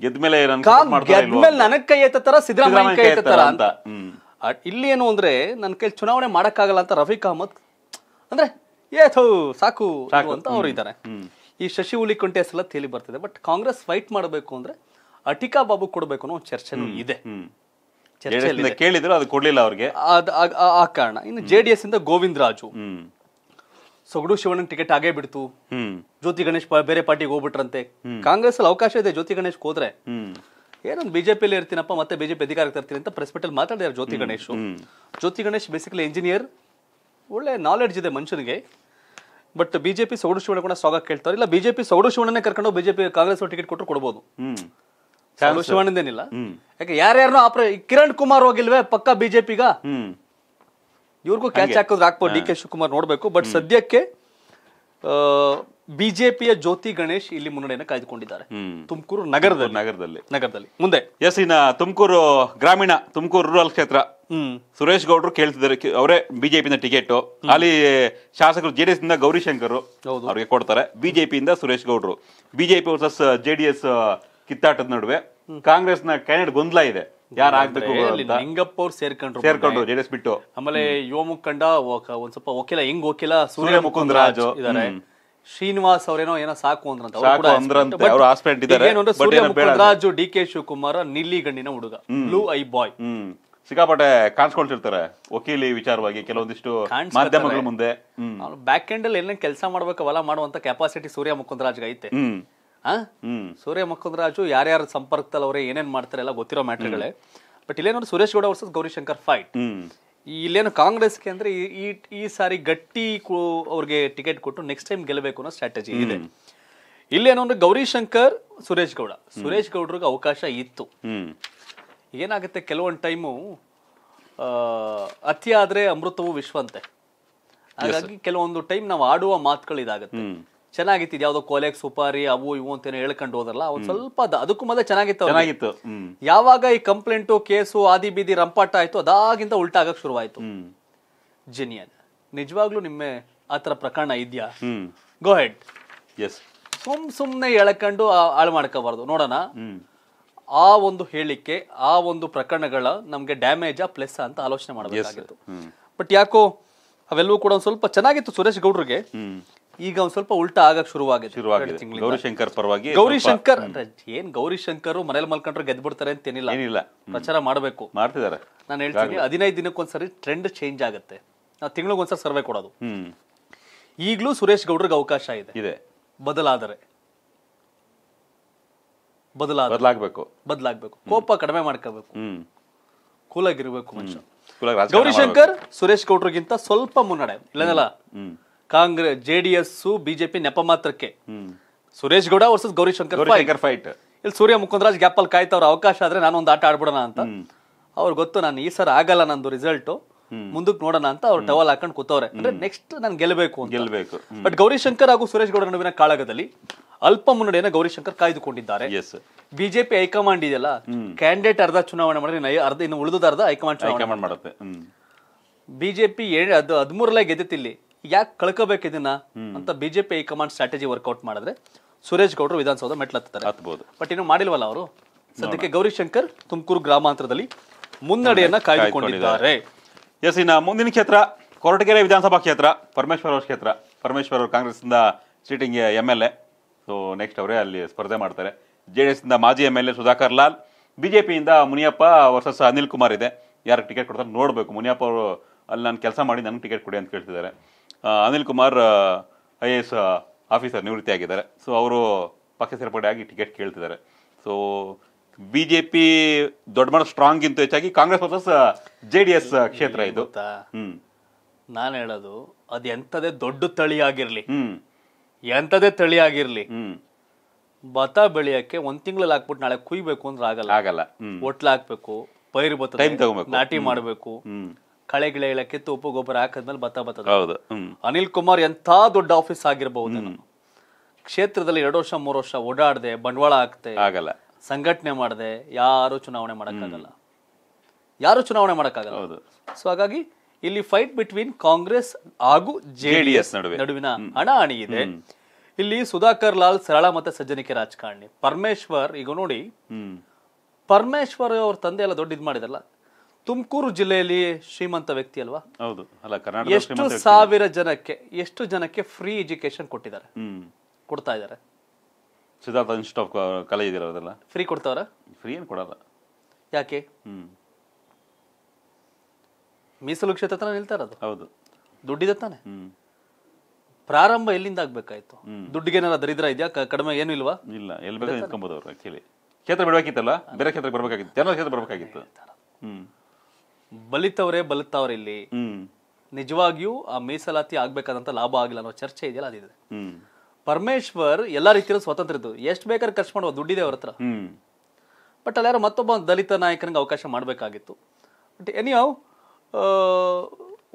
ಗೆದ್ಮೇಲೆ ನನಗ್ ಕೈ ಎತ್ತರ ಸಿದ್ದರಾಮಯ್ಯ ಕೈ ಎತ್ತರ ಅಂತ. ಇಲ್ಲಿ ಏನು ಅಂದ್ರೆ ನನ್ನ ಕೈ ಚುನಾವಣೆ ಮಾಡಕ್ಕಾಗಲ್ಲ ಅಂತ ರಫೀಕ್ ಅಹಮದ್ ಅಂದ್ರೆ ಸಾಕು ಅಂತ ಅವ್ರು ಇದ್ದಾರೆ. ಈ ಶಶಿ ಹುಲಿಕುಂಟೆ ಎಲ್ಲ ತೇಲಿ ಬರ್ತಿದೆ. ಬಟ್ ಕಾಂಗ್ರೆಸ್ ಫೈಟ್ ಮಾಡಬೇಕು ಅಂದ್ರೆ ಅಟಿಕಾ ಬಾಬು ಕೊಡಬೇಕು ಅನ್ನೋ ಚರ್ಚೆನೂ ಇದೆ. ಕೇಳಿದ್ರು ಅದು ಕೊಡ್ಲಿಲ್ಲ ಅವ್ರಿಗೆ, ಆ ಕಾರಣ. ಇನ್ನು JDS ಇಂದ ಗೋವಿಂದ್ ರಾಜು, ಸೊಗಡು ಶಿವಣ್ಣ ಟಿಕೆಟ್ ಆಗೇ ಬಿಡ್ತು, ಜ್ಯೋತಿ ಗಣೇಶ್ ಬೇರೆ ಪಾರ್ಟಿಗೆ ಹೋಗ್ಬಿಟ್ರಂತೆ. ಕಾಂಗ್ರೆಸ್ ಅಲ್ಲಿ ಅವಕಾಶ ಇದೆ ಜ್ಯೋತಿ ಗಣೇಶ್ ಹೋದ್ರೆ. ಏನೊಂದು ಬಿಜೆಪಿಯಲ್ಲಿ ಇರ್ತೀನಪ್ಪ ಮತ್ತೆ ಬಿಜೆಪಿ ಅಧಿಕಾರಕ್ಕೆ ತರ್ತೀನಿ ಅಂತ ಪ್ರೆಸ್ ಮೀಟ್ ಅಲ್ಲಿ ಮಾತಾಡಿದಾರೆ ಜ್ಯೋತಿ ಗಣೇಶ್. ಬೇಸಿಕಲಿ ಇಂಜಿನಿಯರ್, ಒಳ್ಳೆ ನಾಲೆಡ್ಜ್ ಇದೆ ಮನುಷ್ಯನಿಗೆ. ಬಟ್ ಬಿಜೆಪಿ ಸೊಗಡು ಶಿವಣ್ಣ ಕೂಡ ಸ್ವಾಗತ ಹೇಳ್ತಾರೆ. ಇಲ್ಲ ಬಿಜೆಪಿ ಸೊಗಡು ಶಿವಣ್ಣನೇ ಕರ್ಕೊಂಡು ಬಿಜೆಪಿ ಕಾಂಗ್ರೆಸ್ ಟಿಕೆಟ್ ಕೊಟ್ಟರು ಕೊಡಬಹುದು, ಶಿವಣ್ಣದೇನಿಲ್ಲ. ಯಾಕೆ ಯಾರ್ಯಾರನೋ ಕಿರಣ್ ಕುಮಾರ್ ಹೋಗಿಲ್ವೇ ಪಕ್ಕ ಬಿಜೆಪಿಗ, ಇವ್ರಿಗೂ ಕ್ಯಾಚ್ ಹಾಕೋದ್ರೆ ಹಾಕ್ಬೋದು DK ಶಿವಕುಮಾರ್, ನೋಡ್ಬೇಕು. ಬಟ್ ಸದ್ಯಕ್ಕೆ ಬಿಜೆಪಿಯ ಜ್ಯೋತಿ ಗಣೇಶ್ ಇಲ್ಲಿ ಮುನ್ನಡೆಯನ್ನು ಕಾಯ್ದುಕೊಂಡಿದ್ದಾರೆ ತುಮಕೂರು ನಗರದಲ್ಲಿ. ಮುಂದೆ ಎಸ್ ಇನ್ನ ತುಮಕೂರು ಗ್ರಾಮೀಣ, ತುಮಕೂರು ರೂರಲ್ ಕ್ಷೇತ್ರ. ಸುರೇಶ್ ಗೌಡರು ಕೇಳ್ತಿದ್ದಾರೆ, ಅವರೇ ಬಿಜೆಪಿಯಿಂದ ಟಿಕೆಟ್. ಅಲ್ಲಿ ಶಾಸಕರು JDS ಇಂದ ಗೌರಿಶಂಕರ್ ಅವ್ರಿಗೆ ಕೊಡ್ತಾರೆ, ಬಿಜೆಪಿಯಿಂದ ಸುರೇಶ್ ಗೌಡರು. ಬಿಜೆಪಿ ವರ್ಸಸ್ JDS ಕಿತ್ತಾಟದ ನಡುವೆ ಕಾಂಗ್ರೆಸ್ನ ಕ್ಯಾಂಡಿಡೇಟ್ ಗೊಂದಲ ಇದೆ. ಯಾರು ಆಗಬೇಕು ಅಂತ ನಿಂಗಪ್ಪ ಅವರು ಸೇರ್ಕೊಂಡ್ರು ಜೆಡಿಎಸ್ ಬಿಟ್ಟು. ಆಮೇಲೆ ಯುವ ಮುಖಂಡ ಒಂದ್ ಸ್ವಲ್ಪ ವಕೀಲ ಹೆಂಗ್ ವಕೀಲ ಸೂರ್ಯ ಮುಕುಂದ್ ರಾಜ್ ಇದಾರೆ, ಶ್ರೀನಿವಾಸ್ ಅವರೇನೋ ಏನೋ ಸಾಕು ಅಂದ್ರಂತ. ಸೂರ್ಯ ಮುಕುಂದ್ ರಾಜು ಡಿ ಕೆ ಶಿವಕುಮಾರ್ ನೀಲಿ ಗಣ್ಣಿನ ಹುಡುಗ, ಬ್ಲೂ ಐ ಬಾಯ್, ಸಿಕ್ಕಾಪಟ್ಟೆ ಕಾಣಿಸ್ಕೊಳ್ತಿರ್ತಾರೆ ವಕೀಲಿ ವಿಚಾರವಾಗಿ ಕೆಲವೊಂದಿಷ್ಟು ಮಾಧ್ಯಮಗಳ ಮುಂದೆ. ಬ್ಯಾಕ್ ಎಂಡ್ ಅಲ್ಲಿ ಏನೇನ್ ಕೆಲಸ ಮಾಡ್ಬೇಕು ಅವೆಲ್ಲ ಮಾಡುವಂತ ಕೆಪಾಸಿಟಿ ಸೂರ್ಯ ಮುಕುಂದ್ ರಾಜ್ಗೆ ಐತೆ. ಸೂರ್ಯ ಮುಕುಂದ್ ರಾಜು ಯಾರ್ಯಾರ ಸಂಪರ್ಕದಲ್ಲಿ ಅವ್ರೆ ಏನೇನ್ ಮಾಡ್ತಾರೆ ಎಲ್ಲ ಗೊತ್ತಿರೋ ಮ್ಯಾಟರ್ಗಳೇ. ಬಟ್ ಇಲ್ಲೇನೋ ಸುರೇಶ್ ಗೌಡ ವರ್ಸಸ್ ಗೌರಿಶಂಕರ್ ಫೈಟ್. ಇಲ್ಲೇನು ಕಾಂಗ್ರೆಸ್ಗೆ ಅಂದ್ರೆ ಈ ಸಾರಿ ಗಟ್ಟಿ ಅವ್ರಿಗೆ ಟಿಕೆಟ್ ಕೊಟ್ಟು ನೆಕ್ಸ್ಟ್ ಟೈಮ್ ಗೆಲ್ಲಬೇಕು ಅನ್ನೋ ಸ್ಟ್ರಾಟಜಿ ಇದೆ. ಇಲ್ಲೇನೋ ಅಂದ್ರೆ ಗೌರಿಶಂಕರ್ ಸುರೇಶ್ ಗೌಡ, ಸುರೇಶ್ ಗೌಡ್ರಿಗೆ ಅವಕಾಶ ಇತ್ತು. ಏನಾಗುತ್ತೆ ಕೆಲವೊಂದು ಟೈಮು ಅತಿಯಾದ್ರೆ ಅಮೃತವು ವಿಶ್ವಂತೆ. ಹಾಗಾಗಿ ಕೆಲವೊಂದು ಟೈಮ್ ನಾವು ಆಡುವ ಮಾತುಗಳು ಇದಾಗುತ್ತೆ. ಚೆನ್ನಾಗಿತ್ತು ಯಾವ್ದೋ ಕೋಲೆಕ್ ಸುಪಾರಿ ಅವು ಇವು ಅಂತೇನೋ ಹೇಳ್ಕೊಂಡು ಹೋದ್ರಲ್ಲ, ಅವ್ರು ಸ್ವಲ್ಪ ಅದಕ್ಕೂ ಮೊದಲೇ ಚೆನ್ನಾಗಿತ್ತು. ಯಾವಾಗ ಈ ಕಂಪ್ಲೇಂಟು ಕೇಸು ಆದಿ ಬೀದಿ ರಂಪಾಟ ಆಯ್ತು ಅದಾಗಿಂತ ಉಲ್ಟಾಗಕ್ ಶುರುವಾಯ್ತು. ಜಿನಿಯನ್ ನಿಜವಾಗ್ಲೂ ನಿಮ್ಮ ಆತರ ಪ್ರಕರಣ ಇದೆಯಾ, ಗೋ ಹೆಡ್, ಸುಮ್ನೆ ಎಳ್ಕೊಂಡು ಹಾಳು ಮಾಡ್ಕೋಬಾರ್ದು. ನೋಡೋಣ ಆ ಒಂದು ಹೇಳಿಕೆ, ಆ ಒಂದು ಪ್ರಕರಣಗಳ ನಮ್ಗೆ ಡ್ಯಾಮೇಜಾ ಪ್ಲಸ್ ಅಂತ ಆಲೋಚನೆ ಮಾಡಬೇಕಾಗಿತ್ತು. ಬಟ್ ಯಾಕೋ ಅವೆಲ್ಲವೂ ಕೂಡ ಒಂದ್ ಸ್ವಲ್ಪ ಚೆನ್ನಾಗಿತ್ತು ಸುರೇಶ್ ಗೌಡ್ರಿಗೆ, ಈಗ ಒಂದ್ ಸ್ವಲ್ಪ ಉಲ್ಟಾ ಆಗಕ್ ಶುರುವಾಗಿದೆ. ಗೌರಿಶಂಕರ್ ಪರವಾಗಿ ಗೌರಿಶಂಕರ್ ಏನ್ ಗೌರಿಶಂಕರ್ ಮನೇಲಿ ಮಲ್ಕೊಂಡ್ರೆ ಗೆದ್ಬಿಡ್ತಾರೆ ಅಂತ ಏನಿಲ್ಲ, ಪ್ರಚಾರ ಮಾಡಬೇಕು, ಮಾಡ್ತಿದ್ದಾರೆ. ನಾನು ಹೇಳ್ತೀನಿ 15 ದಿನಕ್ಕೊಂದ್ಸರಿ ಟ್ರೆಂಡ್ ಚೇಂಜ್ ಆಗುತ್ತೆ. ನಾವು ತಿಂಗಳಿಗೊಂದ್ಸರಿ ಸರ್ವೆ ಕೊಡೋದು. ಈಗ್ಲೂ ಸುರೇಶ್ ಗೌಡ್ರಿಗೆ ಅವಕಾಶ ಇದೆ, ಬದಲಾಗಬೇಕು, ಕೋಪ ಕಡಿಮೆ ಮಾಡ್ಕೋಬೇಕು, ಕೂಲಾಗಿರ್ಬೇಕು ಮನುಷ್ಯ. ಗೌರಿಶಂಕರ್ ಸುರೇಶ್ ಗೌಡ್ರಿಗಿಂತ ಸ್ವಲ್ಪ ಮುನ್ನಡೆ. ಇಲ್ಲನಲ್ಲ ಕಾಂಗ್ರೆಸ್ ಜೆಡಿಎಸ್ ಬಿಜೆಪಿ ನೆಪ ಮಾತ್ರಕ್ಕೆ ಸುರೇಶ್ ಗೌಡ ವರ್ಸಸ್ ಗೌರಿಶಂಕರ್ ಫೈಟ್. ಇಲ್ಲಿ ಸೂರ್ಯ ಮುಕುಂದ್ ರಾಜ್ ಗ್ಯಾಪಲ್ ಕಾಯ್ತವ್ರ ಅವಕಾಶ ಆದ್ರೆ ನಾನು ಒಂದು ಆಟ ಆಡ್ಬಿಡೋಣ ಅಂತ. ಅವ್ರು ಗೊತ್ತು ನಾನು ಈ ಸರ್ ಆಗಲ್ಲ, ನಂದು ರಿಸಲ್ಟ್ ಮುಂದಕ್ಕೆ ನೋಡೋಣ ಅಂತ ಅವ್ರು ಟವಲ್ ಹಾಕೊಂಡು ಕೂತವ್ರೆ. ಅಂದ್ರೆ ನೆಕ್ಸ್ಟ್ ನಾನು ಗೆಲ್ಲಬೇಕು. ಬಟ್ ಗೌರಿಶಂಕರ್ ಹಾಗೂ ಸುರೇಶ್ ಗೌಡ ನಡುವಿನ ಕಾಳಗದಲ್ಲಿ ಅಲ್ಪ ಮುನ್ನಡೆಯನ್ನು ಗೌರಿಶಂಕರ್ ಕಾಯ್ದುಕೊಂಡಿದ್ದಾರೆ. ಬಿಜೆಪಿ ಹೈಕಮಾಂಡ್ ಇದೆಯಲ್ಲ, ಕ್ಯಾಂಡಿಡೇಟ್ ಅರ್ಧ ಚುನಾವಣೆ ಮಾಡಿದ್ರೆ ಅರ್ಧ, ಇನ್ನು ಉಳಿದ ಅರ್ಧ ಹೈಕಮಾಂಡ್ ಚುನಾವಣೆ ಮಾಡುತ್ತೆ. ಬಿಜೆಪಿ 13 ಗೆದ್ದಿತ್ತಿಲ್ಲಿ, ಯಾಕೆ ಕಳ್ಕೋಬೇಕು ಇದನ್ನ ಅಂತ ಬಿಜೆಪಿ ಹೈಕಮಾಂಡ್ ಸ್ಟ್ರಾಟಜಿ ವರ್ಕೌಟ್ ಮಾಡಿದ್ರೆ ಸುರೇಶ್ ಗೌಡರು ವಿಧಾನಸೌಧ ಮೆಟ್ಲತ್ತಾರೆ. ಬಟ್ ಇನ್ನು ಮಾಡಿಲ್ವಲ್ಲ ಅವರು. ಸದ್ಯಕ್ಕೆ ಗೌರಿಶಂಕರ್ ತುಮಕೂರು ಗ್ರಾಮಾಂತರದಲ್ಲಿ ಮುನ್ನಡೆಯನ್ನ ಕಾಯ್ದುಕೊಂಡಿದ್ದಾರೆ. ಎಸ್, ಇನ್ನ ಮುಂದಿನ ಕ್ಷೇತ್ರ ಕೊರಟಗೆರೆ ವಿಧಾನಸಭಾ ಕ್ಷೇತ್ರ, ಪರಮೇಶ್ವರ ಅವರ ಕ್ಷೇತ್ರ. ಪರಮೇಶ್ವರ ಅವರು ಕಾಂಗ್ರೆಸ್ನಿಂದ ಸೀಟಿಂಗ್ MLA, ಸೊ ನೆಕ್ಸ್ಟ್ ಅವರೇ ಅಲ್ಲಿ ಸ್ಪರ್ಧೆ ಮಾಡ್ತಾರೆ. JDS ಇಂದ ಮಾಜಿ MLA ಸುಧಾಕರ್ ಲಾಲ್, ಬಿಜೆಪಿಯಿಂದ ಮುನಿಯಪ್ಪ ವರ್ಸಸ್ ಅನಿಲ್ ಕುಮಾರ್ ಇದೆ. ಯಾರು ಟಿಕೆಟ್ ಕೊಡ್ತಾರೆ ನೋಡಬೇಕು. ಮುನಿಯಪ್ಪ ಅವರು ಅಲ್ಲಿ ನಾನು ಕೆಲಸ ಮಾಡಿ ನನಗೆ ಟಿಕೆಟ್ ಕೊಡಿ ಅಂತ ಕೇಳ್ತಿದ್ದಾರೆ. ಅನಿಲ್ ಕುಮಾರ್ IAS ಆಫೀಸರ್ ನಿವೃತ್ತಿಯಾಗಿದ್ದಾರೆ. ಸೊ ಅವರು ಪಕ್ಷ ಸೇರ್ಪಡೆ ಆಗಿ ಟಿಕೆಟ್ ಕೇಳ್ತಿದ್ದಾರೆ. ಸೊ ಬಿಜೆಪಿ ದೊಡ್ಡ ಮಟ್ಟ ಸ್ಟ್ರಾಂಗ್ ಇಂತ ಹೆಚ್ಚಾಗಿ ಕಾಂಗ್ರೆಸ್ ವರ್ಸಸ್ JDS ಕ್ಷೇತ್ರ ಇದು. ನಾನು ಹೇಳೋದು ಅದು ಎಂಥದೇ ದೊಡ್ಡ ತಳಿಯಾಗಿರ್ಲಿ ಭತ್ತ ಬೆಳೆಯಕ್ಕೆ 1 ತಿಂಗಳಲ್ಲಿ ಹಾಕ್ಬಿಟ್ಟು ನಾಳೆ ಕುಯ್ಬೇಕು ಅಂದ್ರೆ ಆಗಲ್ಲ. ಹೊಟ್ಲ ಹಾಕ್ಬೇಕು, ಪೈರು ಬತ್ತ ನಾಟಿ ಮಾಡ್ಬೇಕು, ಕಳೆ ಗಿಳೆ ಇಳಕ್ಕೆ ಉಪ್ಪು ಗೊಬ್ಬರ ಹಾಕದ್ಮೇಲೆ ಬರ್ತದೆ. ಅನಿಲ್ ಕುಮಾರ್ ಎಂತ ದೊಡ್ಡ ಆಫೀಸ್ ಆಗಿರ್ಬಹುದು, ಕ್ಷೇತ್ರದಲ್ಲಿ 2 ವರ್ಷ 3 ವರ್ಷ ಓಡಾಡದೆ ಬಂಡವಾಳ ಹಾಕ್ತೆ ಸಂಘಟನೆ ಮಾಡದೆ ಯಾರು ಚುನಾವಣೆ ಮಾಡಕ್ಕಾಗಲ್ಲ, ಸೊ ಹಾಗಾಗಿ ಇಲ್ಲಿ ಫೈಟ್ ಬಿಟ್ವೀನ್ ಕಾಂಗ್ರೆಸ್ ಹಾಗೂ JDS ನಡುವಿನ ಹಣಾಹಣಿ ಇದೆ. ಇಲ್ಲಿ ಸುಧಾಕರ್ ಲಾಲ್ ಸರಳ ಮತ್ತೆ ಸಜ್ಜನಿಕೆ ರಾಜಕಾರಣಿ. ಪರಮೇಶ್ವರ್ ಈಗ ನೋಡಿ, ಪರಮೇಶ್ವರ್ ಅವ್ರ ತಂದೆ ಎಲ್ಲ ದೊಡ್ಡ ಇದ್ ಮಾಡಿದಲ್ಲ, ತುಮಕೂರು ಜಿಲ್ಲೆಯಲ್ಲಿ ಶ್ರೀಮಂತ ವ್ಯಕ್ತಿ ಅಲ್ವಾ. ಎಷ್ಟು ಜನಕ್ಕೆ ಫ್ರೀ ಎಜುಕೇಶನ್ ಕೊಡ್ತಾ ಇದಾರೆ. ಸಿದ್ಧಾರ್ಥ ಇನ್ಸ್ಟಿಟ್ಯೂಟ್ ಆಫ್ ಕಲೆ ಇದೆಯಲ್ಲ ಅದೆಲ್ಲ ಫ್ರೀ ಕೊಡ್ತಾವ್ರ? ಫ್ರೀ ಏನು ಕೊಡಲ್ಲ. ಯಾಕೆ? ಮೀಸಲು ಕ್ಷೇತ್ರ ನಿಲ್ತಾ ಇರೋದು. ಹೌದು, ದುಡ್ಡಿದೆ ತಾನೆ. ಪ್ರಾರಂಭ ಎಲ್ಲಿಂದ ಆಗ್ಬೇಕಾಯ್ತು? ದುಡ್ಡಿಗೇನಾರ ದರಿದ್ರ ಇದೆಯಾ? ಕಡಿಮೆ ಏನು ಇಲ್ವಾ? ಇಲ್ಲ, ಎಲ್ಲಿ ಬೇಕಾದ್ರೆ ನಿಂತ್ಕೊಂಬೋದು ಅವರು. ಆಕ್ಚುಲಿ ಕ್ಷೇತ್ರ ಬಿಡಬೇಕಿತ್ತಲ್ಲ, ಬೇರೆ ಕ್ಷೇತ್ರಕ್ಕೆ ಬರಬೇಕಾಗಿತ್ತು, ಜನರ ಕ್ಷೇತ್ರ ಬರಬೇಕಾಗಿತ್ತು. ಬಲಿತವ್ರೆ ಇಲ್ಲಿ. ನಿಜವಾಗಿಯೂ ಆ ಮೀಸಲಾತಿ ಆಗ್ಬೇಕಾದಂತ ಲಾಭ ಆಗಿಲ್ಲ ಅನ್ನೋ ಚರ್ಚೆ ಇದೆಯಲ್ಲ, ಅದಿದೆ. ಪರಮೇಶ್ವರ್ ಎಲ್ಲಾ ರೀತಿಯಲ್ಲೂ ಸ್ವಾತಂತ್ರ್ಯ ಇದ್ದು ಎಷ್ಟು ಬೇಕಾದ್ರೆ ಖರ್ಚು ಮಾಡುವ, ದುಡ್ಡಿದೆ ಅವ್ರ ಹತ್ರ. ಬಟ್ ಅಲ್ಲಾರು ಮತ್ತೊಬ್ಬ ದಲಿತ ನಾಯಕನಿಗೆ ಅವಕಾಶ ಮಾಡಬೇಕಾಗಿತ್ತು. ಬಟ್ ಎನಿಹೌ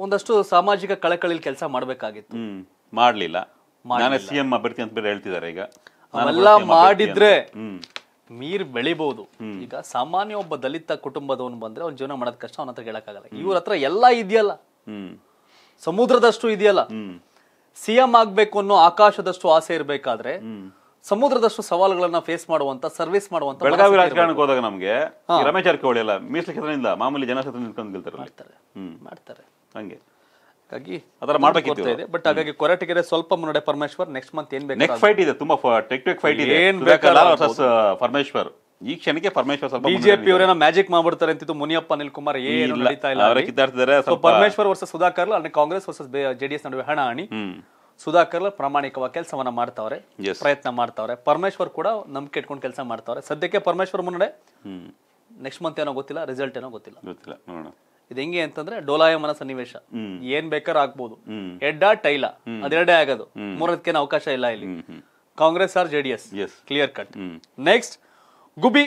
ಒಂದಷ್ಟು ಸಾಮಾಜಿಕ ಕಳಕಳಿಯಲ್ಲಿ ಕೆಲಸ ಮಾಡಬೇಕಾಗಿತ್ತು, ಮಾಡಲಿಲ್ಲ. ಸಿಎಂ ಅಭ್ಯರ್ಥಿ ಅಂತ ಬೇರೆ ಹೇಳ್ತಿದ್ದಾರೆ. ಈಗ ಅವೆಲ್ಲ ಮಾಡಿದ್ರೆ ಮೀರ್ ಬೆಳಿಬಹುದು. ಈಗ ಸಾಮಾನ್ಯ ಒಬ್ಬ ದಲಿತ ಕುಟುಂಬದವನು ಬಂದ್ರೆ ಅವ್ನ ಜೀವನ ಮಾಡೋದ್ ಕಷ್ಟ, ಅವನ ಹತ್ರ ಹೇಳಕ್ಕಾಗಲ್ಲ. ಇವ್ರ ಹತ್ರ ಎಲ್ಲಾ ಇದೆಯಲ್ಲ, ಸಮುದ್ರದಷ್ಟು ಇದೆಯಲ್ಲ. ಸಿಎಂ ಆಗ್ಬೇಕು ಅನ್ನೋ ಆಕಾಶದಷ್ಟು ಆಸೆ ಇರ್ಬೇಕಾದ್ರೆ ಸಮುದ್ರದಷ್ಟು ಸವಾಲುಗಳನ್ನು ಫೇಸ್ ಮಾಡುವಂತ ಸರ್ವಿಸ್ ಮಾಡುವಂತ ಬೆಳಗಾವಿ ರಾಜಕಾರಣಕ್ಕೆ ಹೋದಾಗ ನಮಗೆ ರಮೇಶ್ ಜಾರಕಿಹೊಳಿ ಎಲ್ಲ ಮೀಸಲು ಕ್ಷೇತ್ರದಿಂದ ಮಾಮೂಲಿ ಜನಕ್ಷೇತ್ರ ನಿಂತ್ಕೊಂಡು ಗೆಲ್ತಾರೆ ಮಾಡ್ತಾರೆ ಹಂಗೆ ಹಾಗಾಗಿ ಅದರ ಮಾಡಬೇಕಿತ್ತು ಬಟ್ ಹಾಗಾಗಿ ಕೊರಟಗೆರೆ ಸ್ವಲ್ಪ ಮುನ್ನಡೆ ಪರಮೇಶ್ವರ್ ನೆಕ್ಸ್ಟ್ ಮಂತ್ ಏನು ಬೇಕು ನೆಕ್ಸ್ಟ್ ಫೈಟ್ ಇದೆ ತುಂಬಾ ಟೆಕ್ ಫೈಟ್ ಇದೆ ಬೇಕಲ್ಲ ವರ್ಸಸ್ ಪರಮೇಶ್ವರ್ ಈ ಕ್ಷಣಕ್ಕೆ ಪರಮೇಶ್ವರ್ ಸ್ವಲ್ಪ ಬಿಜೆಪಿ ಅವರೇನ ಮ್ಯಾಜಿಕ್ ಮಾಡ್ಬಿಡ್ತಾರೆ ಅಂತಿತ್ತು ಮುನಿಯಪ್ಪ ಅನಿಲ್ ಕುಮಾರ್ ಏನು ನಡೀತಾ ಇಲ್ಲ ಅವರ ಕಿತ್ತಾಡ್ತಿದ್ದಾರೆ ಸ್ವಲ್ಪ ಪರಮೇಶ್ವರ್ ವರ್ಸಸ್ ಸುಧಾಕರ್ ಅಲ್ಲಿ ಕಾಂಗ್ರೆಸ್ ವರ್ಸಸ್ ಜೆಡಿಎಸ್ ನಡುವೆ ಹಣಾಹಣಿ ಸುಧಾಕರ್ ಪ್ರಾಮಾಣಿಕವಾಗಿ ಕೆಲಸವನ್ನ ಮಾಡ್ತಾವ್ರೆ ಪ್ರಯತ್ನ ಮಾಡ್ತಾವ್ರೆ ಪರಮೇಶ್ವರ್ ಕೂಡ ನಂಬಿಕೆ ಇಟ್ಕೊಂಡು ಕೆಲಸ ಮಾಡ್ತಾವ್ರೆ ಸದ್ಯಕ್ಕೆ ಪರಮೇಶ್ವರ್ ಮುನ್ನಡೆ ನೆಕ್ಸ್ಟ್ ಮಂತ್ ಏನೋ ಗೊತ್ತಿಲ್ಲ ರಿಸಲ್ಟ್ ಏನೋ ಗೊತ್ತಿಲ್ಲ ನೋಡೋಣ ಇದು ಹೆಂಗೆ ಅಂತಂದ್ರೆ ಡೋಲಾಯಮನ ಸನ್ನಿವೇಶ ಏನ್ ಬೇಕಾದ್ರೂ ಆಗ್ಬಹುದು ಎಡ್ಡ ಟೈಲ ಅದೆರಡೇ ಆಗೋದು ಮೂರದಕ್ಕೇನು ಅವಕಾಶ ಇಲ್ಲ ಇಲ್ಲಿ Congress or JDS clear cut next Gubbi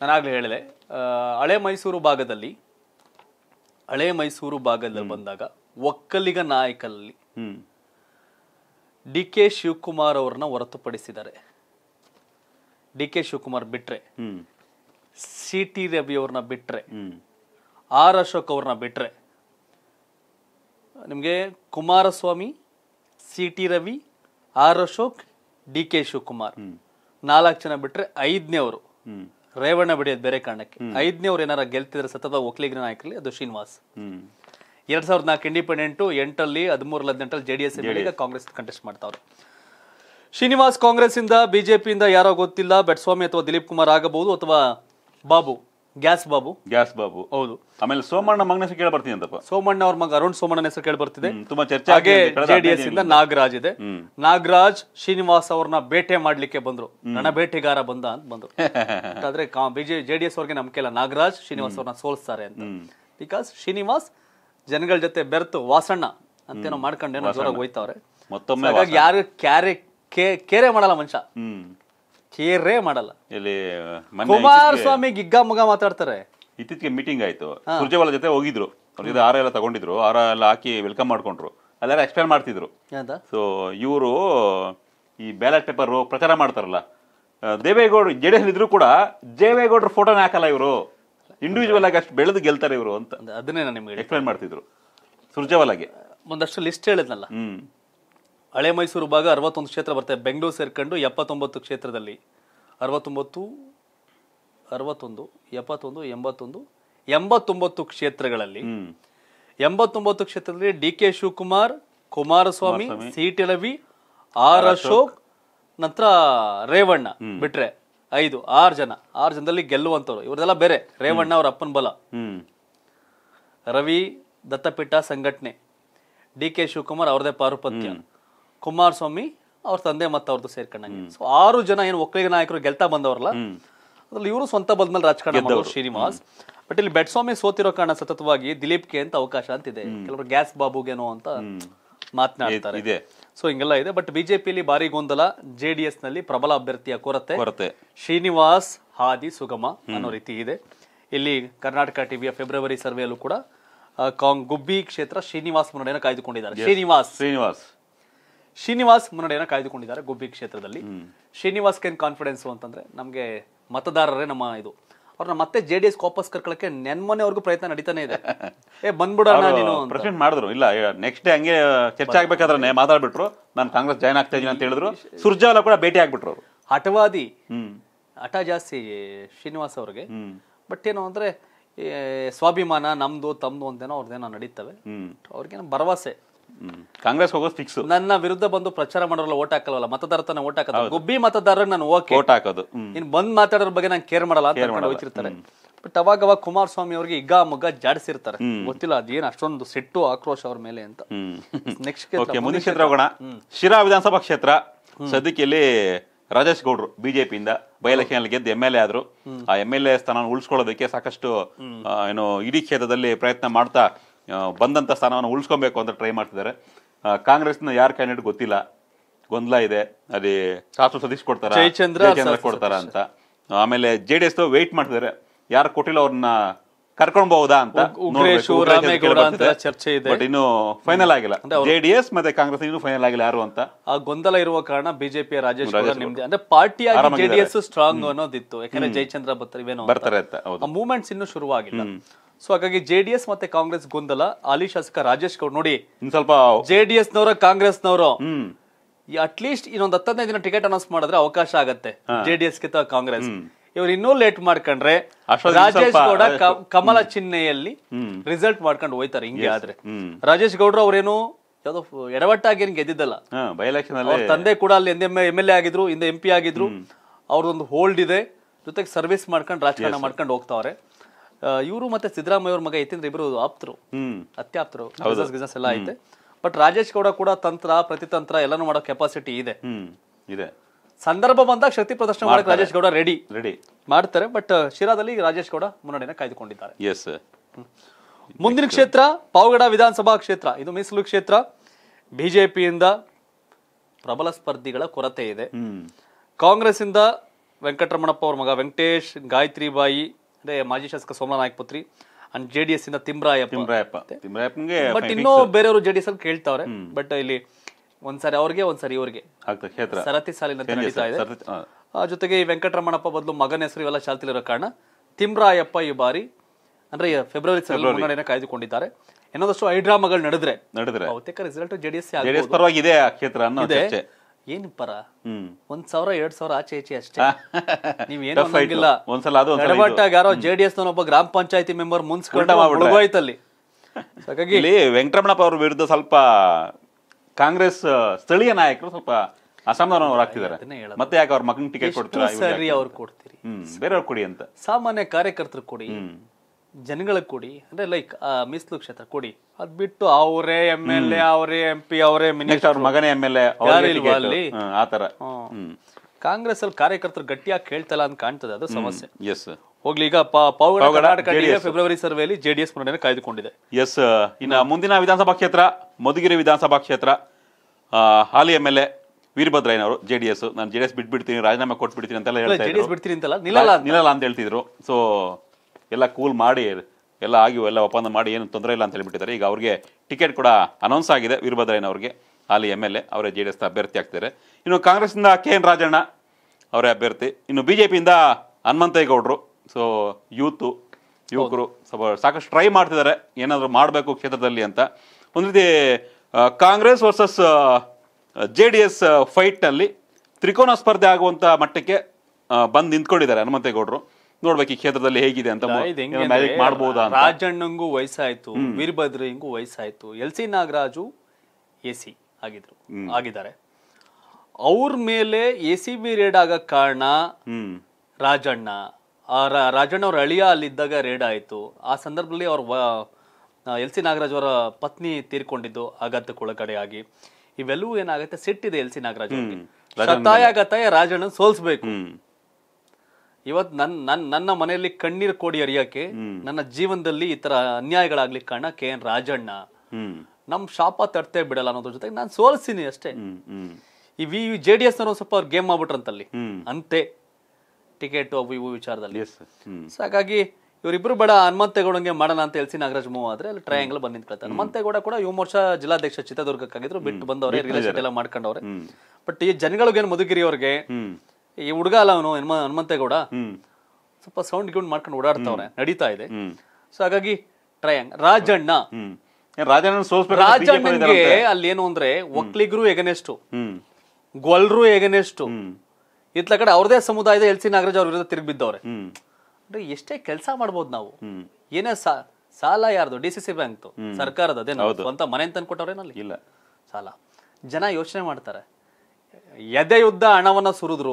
ನಾನಾಗ್ಲೇ ಹೇಳಿದೆ ಹಳೆ ಮೈಸೂರು ಭಾಗದಲ್ಲಿ ಬಂದಾಗ ಒಕ್ಕಲಿಗ ನಾಯಕರಲ್ಲಿ ಡಿಕೆ ಶಿವಕುಮಾರ್ ಅವ್ರನ್ನ ಹೊರತುಪಡಿಸಿದ್ದಾರೆ. ಡಿಕೆ ಶಿವಕುಮಾರ್ ಬಿಟ್ರೆ, ಸಿಟಿ ರವಿ ಅವ್ರನ್ನ ಬಿಟ್ರೆ, ಆರ್ ಅಶೋಕ್ ಅವ್ರನ್ನ ಬಿಟ್ರೆ ನಿಮ್ಗೆ Kumaraswamy, C T Ravi, R Ashok, D K Shivakumar ನಾಲ್ಕು ಜನ ಬಿಟ್ರೆ ಐದನೇವರು ರೇವಣ್ಣ ಬಿಡಿಯೋದು ಬೇರೆ ಕಾರಣಕ್ಕೆ. ಐದನೇವ್ರು ಏನಾರ ಗೆಲ್ತಿದ್ರೆ ಸತತ ಒಕ್ಕಲಿಗರ ನಾಯಕರಲ್ಲಿ ಅದು ಶ್ರೀನಿವಾಸ್. 2004 ಇಂಡಿಪೆಂಡೆಂಟ್, 8ರಲ್ಲಿ, 13, 18ರಲ್ಲಿ ಜೆಡಿಎಸ್, ಈಗ ಕಾಂಗ್ರೆಸ್ ಕಂಟೆಸ್ಟ್ ಮಾಡ್ತಾವ್ರೆ. ಶ್ರೀನಿವಾಸ್ ಕಾಂಗ್ರೆಸ್ ಇಂದ, ಬಿಜೆಪಿ ಇಂದ ಯಾರೋ ಗೊತ್ತಿಲ್ಲ, ಬೆಟ್ಸ್ವಾಮಿ ಅಥವಾ ದಿಲೀಪ್ ಕುಮಾರ್ ಆಗಬಹುದು, ಅಥವಾ ಬಾಬು ಗ್ಯಾಸ್ ಬಾಬು. ಹೌದು, ಆಮೇಲೆ ಸೋಮಣ್ಣ ಮಗನ ಹೆಸರು ಕೇಳಿ ಬರ್ತೀನಿ ಅಂತಪ್ಪ. ಸೋಮಣ್ಣ ಅವ್ರ ಮಗ ಅರುಣ್ ಸೋಮಣ್ಣನ ಹೆಸರು ಕೇಳಿ ಬರ್ತಿದೆ, ತುಂಬಾ ಚರ್ಚೆ ಆಗಿದೆ. ಜೆಡಿಎಸ್ ಇಂದ ನಾಗರಾಜ್ ಇದೆ. ನಾಗರಾಜ್ ಶ್ರೀನಿವಾಸ್ ಅವ್ರನ್ನ ಬೇಟೆ ಮಾಡ್ಲಿಕ್ಕೆ ಬಂದ್ರು, ನನ್ನ ಬೇಟೆಗಾರ ಬಂದ ಅಂತ ಬಂದ್ರು. ಆದ್ರೆ ಜೆಡಿಎಸ್ ಅವ್ರಿಗೆ ನಂಬಿಕೆ ಇಲ್ಲ, ನಾಗರಾಜ್ ಶ್ರೀನಿವಾಸ್ ಅವ್ರನ್ನ ಸೋಲ್ಸ್ತಾರೆ ಅಂತ. ಬಿಕಾಸ್ ಶ್ರೀನಿವಾಸ್ ಜನಗಳ ಜೊತೆ ಬೆರ್ತು ವಾಸಣ್ಣ ಅಂತೇನೋ ಮಾಡ್ಕೊಂಡೇನೋ ಜೋರಾಗಿ ಹೋಯ್ತವ್ರೆ. ಹಾಗಾಗಿ ಯಾರು ಕೇರೆ ಮಾಡಲ್ಲ, ಮನುಷ್ಯ ಕೇರೆ ಮಾಡಲ್ಲ. ಇಲ್ಲಿ ಕುಮಾರಸ್ವಾಮಿ ಗಿಗ್ಗ ಮಗ ಮಾತಾಡ್ತಾರೆ. ಇತ್ತೀಚೆಗೆ ಮೀಟಿಂಗ್ ಆಯ್ತು, ಸುರ್ಜೇವಾಲ ಜೊತೆ ಹೋಗಿದ್ರು, ಅವ್ರ ಜೊತೆ ಆರ ಎಲ್ಲ ತಗೊಂಡಿದ್ರು, ಆರ ಎಲ್ಲ ಹಾಕಿ ವೆಲ್ಕಮ್ ಮಾಡ್ಕೊಂಡ್ರು. ಅಲ್ಲಾರ ಎಕ್ಸ್ಪ್ಲೇನ್ ಮಾಡ್ತಿದ್ರು, ಸೊ ಇವರು ಈ ಬ್ಯಾಲೆಟ್ ಪೇಪರ್ ಪ್ರಚಾರ ಮಾಡ್ತಾರಲ್ಲ, ದೇವೇಗೌಡರು ಜೆಡಿಎಸ್ ಇದ್ರು ಕೂಡ ದೇವೇಗೌಡರು ಫೋಟೋನ ಹಾಕಲ್ಲ ಇವರು, ಇಂಡಿವಿಜುವಲ್ ಆಗಿ ಅಷ್ಟು ಬೆಳೆದು ಗೆಲ್ತಾರೆ ಇವರು ಅಂತ ಅದನ್ನೇ ನಾನು ನಿಮಗೆ ಎಕ್ಸ್ಪ್ಲೇನ್ ಮಾಡ್ತಿದ್ರು. ಸುರ್ಜೇವಾಲಾಗೆ ಒಂದಷ್ಟು ಲಿಸ್ಟ್ ಹೇಳಿದ್ನಲ್ಲ, ಹಳೆ ಮೈಸೂರು ಭಾಗ 61 ಕ್ಷೇತ್ರ ಬರ್ತದೆ, ಬೆಂಗಳೂರು ಸೇರ್ಕೊಂಡು 79 ಕ್ಷೇತ್ರದಲ್ಲಿ 89 ಕ್ಷೇತ್ರಗಳಲ್ಲಿ 89 ಕ್ಷೇತ್ರದಲ್ಲಿ D K Shivakumar, Kumaraswamy, C T Ravi, R Ashok, ನಂತರ ರೇವಣ್ಣ ಬಿಟ್ರೆ 5, 6 ಜನದಲ್ಲಿ ಗೆಲ್ಲುವಂತವ್ರು. ಇವ್ರದೆಲ್ಲ ಬೇರೆ, ರೇವಣ್ಣ ಅವ್ರ ಅಪ್ಪನ ಬಲ, ರವಿ ದತ್ತಪೀಠ ಸಂಘಟನೆ, ಡಿ ಕೆ ಶಿವಕುಮಾರ್ ಅವ್ರದೇ ಪಾರುಪತ್ಯ, ಕುಮಾರಸ್ವಾಮಿ ಅವ್ರ ತಂದೆ ಮತ್ತು ಅವ್ರದ್ದು ಸೇರ್ಕೊಂಡಂಗೆ. ಸೊ 6 ಜನ ಏನು ಒಕ್ಕಲಿಗ ನಾಯಕರು ಗೆಲ್ತಾ ಬಂದವ್ರಲ್ಲ, ಅದ್ರಲ್ಲಿ ಇವರು ಸ್ವಂತ ಬದ್ಮೇಲೆ ರಾಜಕಾರಣ ಮಾಡೋರು ಶ್ರೀನಿವಾಸ್. ಬಟ್ ಇಲ್ಲಿ ಬೆಟ್ಸ್ವಾಮಿ ಸೋತಿರೋ ಕಾರಣ ಸತತವಾಗಿ ದಿಲೀಪ್ಗೆ ಅಂತ ಅವಕಾಶ ಅಂತಿದೆ, ಕೆಲವರು ಗ್ಯಾಸ್ ಬಾಬುಗೇನೋ ಅಂತ ಮಾತನಾಡ್ತಾರೆ. ಸೊ ಹಿಂಗೆಲ್ಲ ಇದೆ. ಬಟ್ ಬಿಜೆಪಿಯಲ್ಲಿ ಭಾರಿ ಗೊಂದಲ, ಜೆಡಿಎಸ್ ನಲ್ಲಿ ಪ್ರಬಲ ಅಭ್ಯರ್ಥಿಯ ಕೊರತೆ, ಶ್ರೀನಿವಾಸ್ ಹಾದಿ ಸುಗಮ ಅನ್ನೋ ರೀತಿ ಇದೆ. ಇಲ್ಲಿ ಕರ್ನಾಟಕ ಟಿವಿಯ ಫೆಬ್ರವರಿ ಸರ್ವೆಯಲ್ಲೂ ಕೂಡ ಗುಬ್ಬಿ ಕ್ಷೇತ್ರ ಶ್ರೀನಿವಾಸ್ ಮುನ್ನಡೆಯನ್ನು ಕಾಯ್ದುಕೊಂಡಿದ್ದಾರೆ. ಶ್ರೀನಿವಾಸ್ ಮುನ್ನಡೆಯನ್ನು ಕಾಯ್ದುಕೊಂಡಿದ್ದಾರೆ ಗುಬ್ಬಿ ಕ್ಷೇತ್ರದಲ್ಲಿ. ಶ್ರೀನಿವಾಸ್ಗೆ ಏನ್ ಕಾನ್ಫಿಡೆನ್ಸ್ ಅಂತಂದ್ರೆ, ನಮ್ಗೆ ಮತದಾರರೇ ನಮ್ಮ ಇದು, ಅವ್ರನ್ನ ಮತ್ತೆ ಜೆಡಿಎಸ್ ವಾಪಸ್ ಕರ್ಕೊಳ್ಳಕ್ಕೆ ನೆನ್ಮೊನೆವರೆಗೂ ಪ್ರಯತ್ನ ನಡೀತಾನೆ ಇದೆ. ಬಂದ್ಬಿಡೋಣ ನೀನು ಪ್ರೆಸೆಂಟ್ ಮಾಡಿದ್ರು, ಇಲ್ಲ ನೆಕ್ಸ್ಟ್ ಡೇ ಹಂಗೆ ಚರ್ಚೆ ಆಗ್ಬೇಕಾದ್ರೆ ಮಾತಾಡ್ಬಿಟ್ರು, ನಾನು ಕಾಂಗ್ರೆಸ್ ಜಾಯ್ನ್ ಆಗ್ತಾ ಇದೀನಿ ಅಂತ ಹೇಳಿದ್ರು. ಸುರ್ಜೇವಾಲಾ ಕೂಡ ಭೇಟಿ ಆಗ್ಬಿಟ್ರು, ಅವರು ಹಠವಾದಿ, ಹಠ ಜಾಸ್ತಿ ಶ್ರೀನಿವಾಸ್ ಅವ್ರಿಗೆ. ಬಟ್ ಏನು ಅಂದ್ರೆ ಸ್ವಾಭಿಮಾನ ನಮ್ದು ತಮ್ದು ಅಂತೇನೋ ಅವ್ರದ್ದೇನೋ ನಡೀತವೆ, ಅವ್ರಿಗೇನೋ ಭರವಸೆ. ಕಾಂಗ್ರೆಸ್ ಹೋಗೋದು ಫಿಕ್ಸ್, ನನ್ನ ವಿರುದ್ಧ ಬಂದು ಪ್ರಚಾರ ಮಾಡೋಲ್ಲ, ಓಟ್ ಹಾಕಲ್ವಲ್ಲ, ಮತದಾರ ತನ್ನ ಓಟ್ ಹಾಕೋದು, ಗುಬ್ಬಿ ಮತದಾರ ನಾನು ಓಕೆ ಓಟ್ ಹಾಕೋದು, ಇನ್ ಬಂದ್ ಮಾತಾಡೋದ್ರ ಬಗ್ಗೆ ನಾನು ಕೇರ್ ಮಾಡಲ್ಲ ಅಂತ ಹೋಗ್ತಿರ್ತಾರೆ. ಬಟ್ ಅವಾಗ ಕುಮಾರಸ್ವಾಮಿ ಅವ್ರಿಗೆ ಇಗ್ಗ ಮುಗ್ಗ ಜಾಡಿಸಿರ್ತಾರೆ, ಗೊತ್ತಿಲ್ಲ ಅದೇನು ಅಷ್ಟೊಂದು ಸಿಟ್ಟು ಆಕ್ರೋಶ ಅವ್ರ ಮೇಲೆ ಅಂತ. ನೆಕ್ಸ್ಟ್ ಮುಂದಿನ ಕ್ಷೇತ್ರ ಹೋಗೋಣ, ಶಿರಾ ವಿಧಾನಸಭಾ ಕ್ಷೇತ್ರ. ಸದ್ಯಕ್ಕೆ ಇಲ್ಲಿ ರಾಜೇಶ್ ಗೌಡ್ರು ಬಿಜೆಪಿಯಿಂದ ಬೈ ಎಲೆಕ್ಷನ್ ಅಲ್ಲಿ ಗೆದ್ದು MLA ಆದ್ರು. ಆ MLA ಸ್ಥಾನ ಉಳಿಸ್ಕೊಳ್ಳೋದಕ್ಕೆ ಸಾಕಷ್ಟು ಏನು ಇಡೀ ಕ್ಷೇತ್ರದಲ್ಲಿ ಪ್ರಯತ್ನ ಮಾಡ್ತಾ ಬಂದಂಥ ಸ್ಥಾನವನ್ನು ಉಳಿಸ್ಕೊಬೇಕು ಅಂತ ಟ್ರೈ ಮಾಡ್ತಿದ್ದಾರೆ. ಕಾಂಗ್ರೆಸ್ನ ಯಾರು ಕ್ಯಾಂಡಿಡೇಟ್ ಗೊತ್ತಿಲ್ಲ, ಗೊಂದಲ ಇದೆ. ಅದೇ ಶಾಸು ಸತೀಶ್ ಕೊಡ್ತಾರ, ಜಯಚಂದ್ರ ಕೊಡ್ತಾರ ಅಂತ. ಆಮೇಲೆ ಜೆಡಿಎಸ್ ವೇಟ್ ಮಾಡ್ತಿದ್ದಾರೆ, ಯಾರು ಕೊಟ್ಟಿಲ್ಲ ಅವ್ರನ್ನ ಕರ್ಕೊಂಡ್ಬಹುದಾ ಅಂತ ಚರ್ಚೆ ಇದೆ. ಬಟ್ ಇನ್ನು ಫೈನಲ್ ಆಗಿಲ್ಲ, ಜೆಡಿಎಸ್ ಮತ್ತೆ ಕಾಂಗ್ರೆಸ್ ಇನ್ನು ಫೈನಲ್ ಆಗಿಲ್ಲ ಯಾರು ಅಂತ. ಆ ಗೊಂದಲ ಇರುವ ಕಾರಣ ಬಿಜೆಪಿಯ ರಾಜೇಶ್ ನಿಮ್ದು ಅಂದ್ರೆ ಪಾರ್ಟಿಯಾಗಿ ಜೆಡಿಎಸ್ ಸ್ಟ್ರಾಂಗ್ ಅನ್ನೋದಿತ್ತು, ಯಾಕಂದ್ರೆ ಜಯಚಂದ್ರ ಬರ್ತಾರೆ ಅಂತ. ಮೂವ್ಮೆಂಟ್ಸ್ ಇನ್ನೂ ಶುರುವಾಗಿಲ್ಲ. ಸೊ ಹಾಗಾಗಿ ಜೆಡಿಎಸ್ ಮತ್ತೆ ಕಾಂಗ್ರೆಸ್ ಗೊಂದಲ. ಹಾಲಿ ಶಾಸಕ ರಾಜೇಶ್ ಗೌಡ್ ನೋಡಿ, ಸ್ವಲ್ಪ ಜೆಡಿಎಸ್ ನವರು ಕಾಂಗ್ರೆಸ್ ನವರು ಅಟ್ಲೀಸ್ಟ್ ಇನ್ನೊಂದು 15 ದಿನ ಟಿಕೆಟ್ ಅನೌನ್ಸ್ ಮಾಡಿದ್ರೆ ಅವಕಾಶ ಆಗುತ್ತೆ ಜೆಡಿಎಸ್ ಗೆ ಕಾಂಗ್ರೆಸ್. ಇವರು ಇನ್ನೂ ಲೇಟ್ ಮಾಡ್ಕೊಂಡ್ರೆ ರಾಜೇಶ್ ಗೌಡ ಕಮಲ ಚಿಹ್ನೆಯಲ್ಲಿ ರಿಸಲ್ಟ್ ಮಾಡ್ಕೊಂಡು ಹೋಯ್ತಾರೆ. ಹಿಂಗೆ ಆದ್ರೆ ರಾಜೇಶ್ ಗೌಡ್ರು ಅವರೇನು ಯಾವ್ದೋ ಎಡವಟ್ಟಾಗಿ ಏನ್ ಗೆದ್ದಿದ್ದಲ್ಲ ಬೈ ಎಲೆಕ್ಷನ್ ಅಲ್ಲಿ, ಅವ್ರ ತಂದೆ ಕೂಡ ಅಲ್ಲಿ MLA ಆಗಿದ್ರು, ಹಿಂದೆ MP ಆಗಿದ್ರು. ಅವ್ರದೊಂದು ಹೋಲ್ಡ್ ಇದೆ, ಜೊತೆಗೆ ಸರ್ವಿಸ್ ಮಾಡ್ಕೊಂಡು ರಾಜಕಾರಣ ಮಾಡ್ಕೊಂಡು ಹೋಗ್ತಾವ್ರೆ ಇವರು. ಮತ್ತೆ ಸಿದ್ದರಾಮಯ್ಯ ಅವ್ರ ಮಗ ಐತಿಂದ್ರೆ ಇಬ್ರು ಆಪ್ತರು, ಅತ್ಯಾಪ್ತರು, ಬಿಸ್ನೆಸ್ ಎಲ್ಲ ಐತೆ. ಬಟ್ ರಾಜೇಶ್ ಗೌಡ ಕೂಡ ತಂತ್ರ ಪ್ರತಿತಂತ್ರ ಎಲ್ಲಾನು ಮಾಡೋ ಕೆಪಾಸಿಟಿ ಇದೆ ಇದೆ. ಸಂದರ್ಭ ಬಂದಾಗ ಶಕ್ತಿ ಪ್ರದರ್ಶನ ಮಾಡಕ್ಕೆ ರಾಜೇಶ್ ಗೌಡ ರೆಡಿ ಮಾಡ್ತಾರೆ. ಬಟ್ ಶಿರಾದಲ್ಲಿ ರಾಜೇಶ್ ಗೌಡ ಮುನ್ನಡೆನ ಕಾಯ್ದುಕೊಂಡಿದ್ದಾರೆ. ಮುಂದಿನ ಕ್ಷೇತ್ರ ಪಾವಗಡ ವಿಧಾನಸಭಾ ಕ್ಷೇತ್ರ, ಇದು ಮೀಸಲು ಕ್ಷೇತ್ರ. ಬಿಜೆಪಿಯಿಂದ ಪ್ರಬಲ ಸ್ಪರ್ಧಿಗಳ ಕೊರತೆ ಇದೆ. ಕಾಂಗ್ರೆಸ್ ಇಂದ ವೆಂಕಟರಮಣಪ್ಪ ಅವ್ರ ಮಗ ವೆಂಕಟೇಶ್, ಗಾಯತ್ರಿ ಬಾಯಿ ಅಂದ್ರೆ ಮಾಜಿ ಶಾಸಕ ಸೋಮನಾಯಕ್ ಪುತ್ರಿ, ಅಂಡ್ JDS ಇಂದ ತಿಮ್ರಾಯಪ್ಪ. ಬಟ್ ಇನ್ನೂ ಬೇರೆಯವರು JDS ಅಲ್ಲಿ ಕೇಳ್ತಾವ್ರೆ. ಬಟ್ ಇಲ್ಲಿ ಒಂದ್ಸಾರಿ ಅವ್ರಿಗೆ ಒಂದ್ಸಾರಿ ಇವ್ರಿಗೆ ಸರತಿ ಸಾಲಿನಂತೆ ನಡೀತಾ ಇದೆ. ಜೊತೆಗೆ ಈ ವೆಂಕಟರಮಣಪ್ಪ ಬದಲು ಮಗನ ಹೆಸರು ಇವೆಲ್ಲ ಚಾಲ್ತಿಲಿರೋ ಕಾರಣ ತಿಮ್ರಾಯಪ್ಪ ಈ ಬಾರಿ ಅಂದ್ರೆ ಫೆಬ್ರವರಿ ಕಾಯ್ದುಕೊಂಡಿದ್ದಾರೆ. ಇನ್ನೊಂದಷ್ಟು ಹೈಡ್ರಾಮಾಗಳು ನಡೆದ್ರೆ ಬಹುತೇಕ ರಿಸಲ್ಟ್ JDS ಪರವಾಗಿದೆ. ಏನ್ ಪರ 1000 2000 ಆಚೆ ಈಚೆ ಅಷ್ಟೇ, ನೀವೇನು ಆಗಿಲ್ಲ. ಎಡವಟ್ಟಾಗಿ ಯಾರೋ JDS ನೊಬ್ಬ ಗ್ರಾಮ ಪಂಚಾಯತಿ ಮೆಂಬರ್ ಮುನ್ಸ್ಕೊಂಡ ಹೋಯ್ತಲ್ಲಿ. ಹಾಗಾಗಿ ವೆಂಕಟರಮಣಪ್ಪ ಅವ್ರ ವಿರುದ್ಧ ಸ್ವಲ್ಪ ಕಾಂಗ್ರೆಸ್ ಸ್ಥಳೀಯ ನಾಯಕರು ಸ್ವಲ್ಪ ಅಸಮಾಧಾನವ್ರು ಆಗ್ತಿದ್ದಾರೆ. ಮತ್ತೆ ಯಾಕೆ ಅವ್ರ ಮಗನ್ ಟಿಕೆಟ್ ಕೊಡ್ತೀರಾ, ಸರಿ ಅವ್ರು ಕೊಡ್ತೀರಿ, ಬೇರೆಯವ್ರು ಕೊಡಿ ಅಂತ, ಸಾಮಾನ್ಯ ಕಾರ್ಯಕರ್ತರು ಕೊಡಿ, ಜನಗಳಿಗೆ ಕೊಡಿ ಅಂದ್ರೆ ಲೈಕ್ ಮೀಸಲು ಕ್ಷೇತ್ರ ಕೊಡಿ. ಅದ್ ಬಿಟ್ಟು ಅವರೇ MLA ಅವರೇ MP ಅವರೇ ಮಿನಿಸ್ಟರ್ ಅವ್ರ ಮಗನೇ MLA ಅಲ್ಲಿ ಆತರ ಕಾಂಗ್ರೆಸ್ ಅಲ್ಲಿ ಕಾರ್ಯಕರ್ತರು ಗಟ್ಟಿಯಾಗಿ ಕೇಳ್ತಲ್ಲ ಅಂತ ಕಾಣ್ತದೆ. ಅದು ಸಮಸ್ಯೆ. ಹೋಗ್ಲಿ, ಈಗ ಪಾವಗಡ ಕರ್ನಾಟಕ ಫೆಬ್ರವರಿ ಸರ್ವೆಯಲ್ಲಿ JDS ಮುನ್ನಡೆ ಕಾಯ್ದುಕೊಂಡಿದೆ. ಇನ್ನ ಮುಂದಿನ ವಿಧಾನಸಭಾ ಕ್ಷೇತ್ರ ಮಧುಗಿರಿ ವಿಧಾನಸಭಾ ಕ್ಷೇತ್ರ. ಹಾಲಿ MLA ವೀರಭದ್ರಯ್ಯನವರು JDS, ನಾನು JDS ಬಿಟ್ಬಿಡ್ತೀನಿ, ರಾಜೀನಾಮೆ ಕೊಟ್ಬಿಡ್ತೀನಿ ಅಂತೆಲ್ಲ ಹೇಳ್ತಾರೆ. JDS ಬಿಡ್ತೀನಿ ಅಂತಲ್ಲ, ನಿಲ್ಲಲ್ಲ ಅಂತ ಹೇಳ್ತಿದ್ರು. ಸೊ ಎಲ್ಲ ಕೂಲ್ ಮಾಡಿ ಎಲ್ಲ ಆಗಿ ಎಲ್ಲ ಒಪ್ಪಂದ ಮಾಡಿ ಏನು ತೊಂದರೆ ಇಲ್ಲ ಅಂತ ಹೇಳಿಬಿಟ್ಟಿದ್ದಾರೆ. ಈಗ ಅವ್ರಿಗೆ ಟಿಕೆಟ್ ಕೂಡ ಅನೌನ್ಸ್ ಆಗಿದೆ ವೀರಭದ್ರಯ್ಯನವ್ರಿಗೆ. ಹಾಲಿ MLA ಅವರೇ JDS ಅಭ್ಯರ್ಥಿ ಆಗ್ತಿದ್ದಾರೆ. ಇನ್ನು ಕಾಂಗ್ರೆಸ್ನಿಂದ KN ರಾಜಣ್ಣ ಅವರೇ ಅಭ್ಯರ್ಥಿ. ಇನ್ನು BJPಯಿಂದ ಹನುಮಂತೇಗೌಡರು. ಸೊ ಯುವಕರು ಸ್ವಲ್ಪ ಸಾಕಷ್ಟು ಟ್ರೈ ಮಾಡ್ತಿದ್ದಾರೆ, ಏನಾದರೂ ಮಾಡಬೇಕು ಕ್ಷೇತ್ರದಲ್ಲಿ ಅಂತ. ಒಂದು ರೀತಿ ಕಾಂಗ್ರೆಸ್ ವರ್ಸಸ್ JDS ಫೈಟ್ನಲ್ಲಿ ತ್ರಿಕೋನ ಸ್ಪರ್ಧೆ ಆಗುವಂಥ ಮಟ್ಟಕ್ಕೆ ಬಂದು ನಿಂತ್ಕೊಂಡಿದ್ದಾರೆ ಹನುಮಂತೇಗೌಡರು. ನೋಡ್ಬೇಕು ಈ ಕ್ಷೇತ್ರದಲ್ಲಿ ಹೇಗಿದೆ ಅಂತ. ರಾಜಣ್ಣಂಗೂ ವಯಸ್ಸಾಯ್ತು, ವೀರಭದ್ರಂಗೂ ವಯಸ್ಸಾಯ್ತು. LC ನಾಗರಾಜು AC ಆಗಿದ್ದಾರೆ. ಅವ್ರ ಮೇಲೆ AC ಬಿ ರೇಡ್ ಆಗಕ್ ಕಾರಣ ರಾಜಣ್ಣ ಅವ್ರ ಅಳಿಯ ಅಲ್ಲಿದ್ದಾಗ ರೇಡ್ ಆಯ್ತು. ಆ ಸಂದರ್ಭದಲ್ಲಿ ಅವ್ರ LC ನಾಗರಾಜ್ ಅವರ ಪತ್ನಿ ತೀರ್ಕೊಂಡಿದ್ದು ಆಘಾತಕ್ಕೊಳಗಡೆಯಾಗಿ. ಇವೆಲ್ಲವೂ ಏನಾಗುತ್ತೆ, ಸಿಟ್ಟಿದೆ LC ನಾಗರಾಜ್ ಅವ್ರಿಗೆ. ಶತಾಯಗತಾಯ ರಾಜಣ್ಣ ಸೋಲ್ಸ್ಬೇಕು. ಇವತ್ ನನ್ನ ಮನೆಯಲ್ಲಿ ಕಣ್ಣೀರ್ ಕೋಡಿ ಅರಿಯಕ್ಕೆ, ನನ್ನ ಜೀವನದಲ್ಲಿ ಈ ತರ ಅನ್ಯಾಯಗಳಾಗ್ಲಿಕ್ಕೆ ಕಾರಣ KN ರಾಜಣ್ಣ. ನಮ್ ಶಾಪ ತಡ್ತೇ ಬಿಡಲ್ಲ ಅನ್ನೋದ್ರ ಜೊತೆಗೆ ನಾನು ಸೋಲಿಸ್ತೀನಿ ಅಷ್ಟೇ. ಈ JDS ನವರು ಸ್ವಲ್ಪ ಅವ್ರು ಗೇಮ್ ಮಾಡ್ಬಿಟ್ರಂತಲ್ಲಿ ಅಂತೆ ಟಿಕೆಟ್ ಅವು ಇವು ವಿಚಾರದಲ್ಲಿ. ಹಾಗಾಗಿ ಇವರಿಬ್ರು ಬೇಡ ಹನುಮಂತೇಗೌಡಂಗೆ ಮಾಡೋಣ ಅಂತ LC ನಾಗರಾಜ್ ಮೂವ್ ಆದ್ರೆ ಅಲ್ಲಿ ಟ್ರಯಾಂಗಲ್ ಬಂದ್ ನಿಂತ್ಕೊಳ್ತಾರೆ. ಹನುಮಂತೇಗೌಡ ಕೂಡ ಯುವ ಮೋರ್ಚಾ ಜಿಲ್ಲಾಧ್ಯಕ್ಷ ಚಿತ್ರದುರ್ಗಕ್ಕಾಗಿದ್ರು, ಬಿಟ್ಟು ಬಂದವ್ರೆ, ರಿಲೇಷನ್ ಎಲ್ಲ ಮಾಡ್ಕೊಂಡವ್ರೆ. ಬಟ್ ಈ ಜನಗಳಿಗೆ ಮಧುಗಿರಿ ಅವ್ರಿಗೆ ಈ ಹುಡುಗ ಅಲ್ಲ ಅವನು ಹನುಮಂತೇಗೌಡ, ಸ್ವಲ್ಪ ಸೌಂಡ್ ಗಿಂಡ್ ಮಾಡ್ಕೊಂಡು ಓಡಾಡ್ತಾವ್ರೆ, ನಡೀತಾ ಇದೆ. ಸೊ ಹಾಗಾಗಿ ಟ್ರಯಾಂಗ್ ರಾಜಣ್ಣಗೆ ಅಲ್ಲಿ ಏನು ಅಂದ್ರೆ ಒಕ್ಲಿಗರು ಎಗನೆಸ್ಟು, ಗೊಲ್ರು ಎಗನೆಸ್ಟು, ಇತ್ಲ ಕಡೆ ಅವ್ರದೇ ಸಮುದಾಯದ LC ನಾಗರಾಜ್ ಅವ್ರ ವಿರುದ್ಧ ತಿರುಗಿಬಿದ್ದವ್ರೆ. ಅಂದ್ರೆ ಎಷ್ಟೇ ಕೆಲಸ ಮಾಡ್ಬೋದು ನಾವು, ಏನೇ ಸಾಲ ಯಾರ್ದು, DCC ಬ್ಯಾಂಕ್ ಸರ್ಕಾರದ, ಅದೇನು ಸ್ವಂತ ಮನೆ ಅಂತ ಅನ್ಕೊಟ್ಟವ್ರೇನಲ್ಲಿ ಇಲ್ಲ ಸಾಲ. ಜನ ಯೋಚನೆ ಮಾಡ್ತಾರೆ, ಎದೆ ಯುದ್ಧ ಹಣವನ್ನ ಸುರಿದ್ರು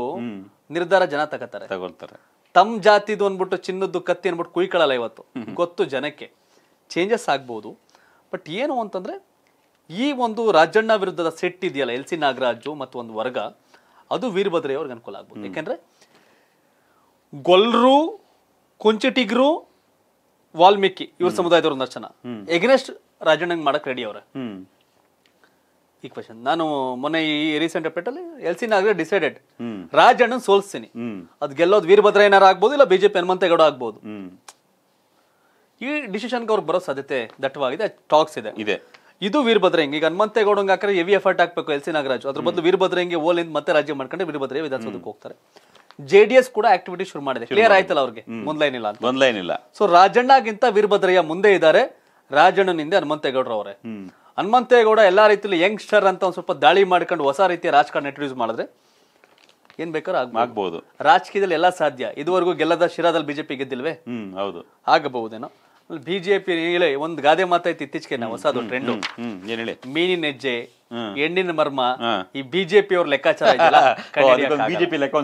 ನಿರ್ಧಾರ ಜನ ತಗೊಳ್ತಾರೆ. ತಮ್ ಜಾತಿದು ಅನ್ಬಿಟ್ಟು ಚಿನ್ನದ್ದು ಕತ್ತಿ ಅನ್ಬಿಟ್ಟು ಕುಯ್ಕೊಳ್ಳಲ್ಲ. ಇವತ್ತು ಗೊತ್ತು ಜನಕ್ಕೆ ಚೇಂಜಸ್ ಆಗ್ಬಹುದು. ಬಟ್ ಏನು ಅಂತಂದ್ರೆ ಈ ಒಂದು ರಾಜಣ್ಣ ವಿರುದ್ಧದ ಸೆಟ್ ಇದೆಯಲ್ಲ LC ನಾಗರಾಜು ಮತ್ತು ಒಂದು ವರ್ಗ, ಅದು ವೀರಭದ್ರಯ್ಯ ಅವ್ರಿಗೆ ಅನುಕೂಲ ಆಗ್ಬೋದು. ಯಾಕೆಂದ್ರೆ ಗೊಲ್ರು, ಕುಂಚಿಟಿಗರು, ವಾಲ್ಮೀಕಿ ಇವ್ರ ಸಮುದಾಯದವ್ರ ದರ್ಶನ ಎಗ್ನೆಸ್ಟ್ ರಾಜಣ್ಣಂಗ್ ಮಾಡಕ್ ರೆಡಿ ಅವ್ರೆ. ಈ ಕ್ವಶನ್ ನಾನು ಮೊನ್ನೆ ಈ ರೀಸೆಂಟ್ ಅಪ್ಡೇಟ್ ಅಲ್ಲಿ LC ನಾಗರಾಜ್ ಡಿಸೈಡೆಡ್ ರಾಜಣ್ಣ ಸೋಲ್ಸ್ತೀನಿ, ಅದ್ ಗೆಲ್ಲೋದು ವೀರಭದ್ರಯ್ಯನವ್ರ ಆಗ್ಬೋದು, ಇಲ್ಲ BJP ಹನುಮಂತೇಗೌಡ ಆಗ್ಬೋದು. ಈ ಡಿಸಿಷನ್ಗೆ ಅವ್ರು ಬರೋ ಸಾಧ್ಯತೆ ದಟ್ಟವಾಗಿದೆ, ಟಾಕ್ಸ್ ಇದೆ. ಇದು ವೀರಭದ್ರಯ್ಯ ಈಗ ಹನುಮಂತೇಗೌಡಂಗೆ ಹಾಕಿದ್ರೆ ಹೆವಿ ಎಫರ್ಟ್ ಹಾಕ್ಬೇಕು LC ನಾಗರಾಜ್. ಅದ್ರ ಬದಲು ವೀರಭದ್ರಯ್ಯಂಗೆ ಓಲಿಂದ ಮತ್ತೆ ರಾಜ್ಯ ಮಾಡ್ಕೊಂಡ್ರೆ ವೀರಭದ್ರಯ್ಯ ವಿಧಾನಸೌಧಕ್ಕೆ ಹೋಗ್ತಾರೆ. JDS ಕೂಡ ಆಕ್ಟಿವಿಟಿ ಶುರು ಮಾಡಿದೆ. ಕ್ಲಿಯರ್ ಆಯ್ತಲ್ಲ ಅವ್ರಿಗೆ, ಒಂದ್ ಲೈನ್ ಇಲ್ಲ. ಸೊ ರಾಜಣ್ಣಗಿಂತ ವೀರಭದ್ರಯ್ಯ ಮುಂದೆ ಇದ್ದಾರೆ, ರಾಜಣ್ಣನಿಂದ ಹನುಮಂತೇಗೌಡರು ಅವರೇ. ಹನುಮಂತೇಗೌಡ ಎಲ್ಲ ರೀತಿಯಲ್ಲಿ ಯಂಗ್ಸ್ಟರ್ ಅಂತ ಒಂದು ಸ್ವಲ್ಪ ದಾಳಿ ಮಾಡ್ಕೊಂಡು ಹೊಸ ರೀತಿಯ ರಾಜಕಾರಣ ಇಂಟ್ರೊಡ್ಯೂಸ್ ಮಾಡಿದ್ರೆ ಏನ್ ಬೇಕಾದ್ರೂ ಆಗ್ಬಹುದು. ರಾಜಕೀಯದಲ್ಲಿ ಎಲ್ಲ ಸಾಧ್ಯ. ಇದುವರೆಗೂ ಗೆಲ್ಲದ ಶಿರಾದಲ್ಲಿ ಬಿಜೆಪಿ ಗೆದ್ದಿಲ್ವೇ? ಹೌದು, ಆಗಬಹುದೇನೋ. ಬಿಜೆಪಿ ಒಂದು ಗಾದೆ ಮಾತಾಯ್ತು ಇತ್ತೀಚೆಗೆ, ನಾವು ಹೊಸದು ಟ್ರೆಂಡ್ ಮೀನಿನ ಹೆಜ್ಜೆ ಹೆಣ್ಣಿನ ಮರ್ಮ ಈ ಬಿಜೆಪಿ ಅವ್ರ ಲೆಕ್ಕಾಚಾರ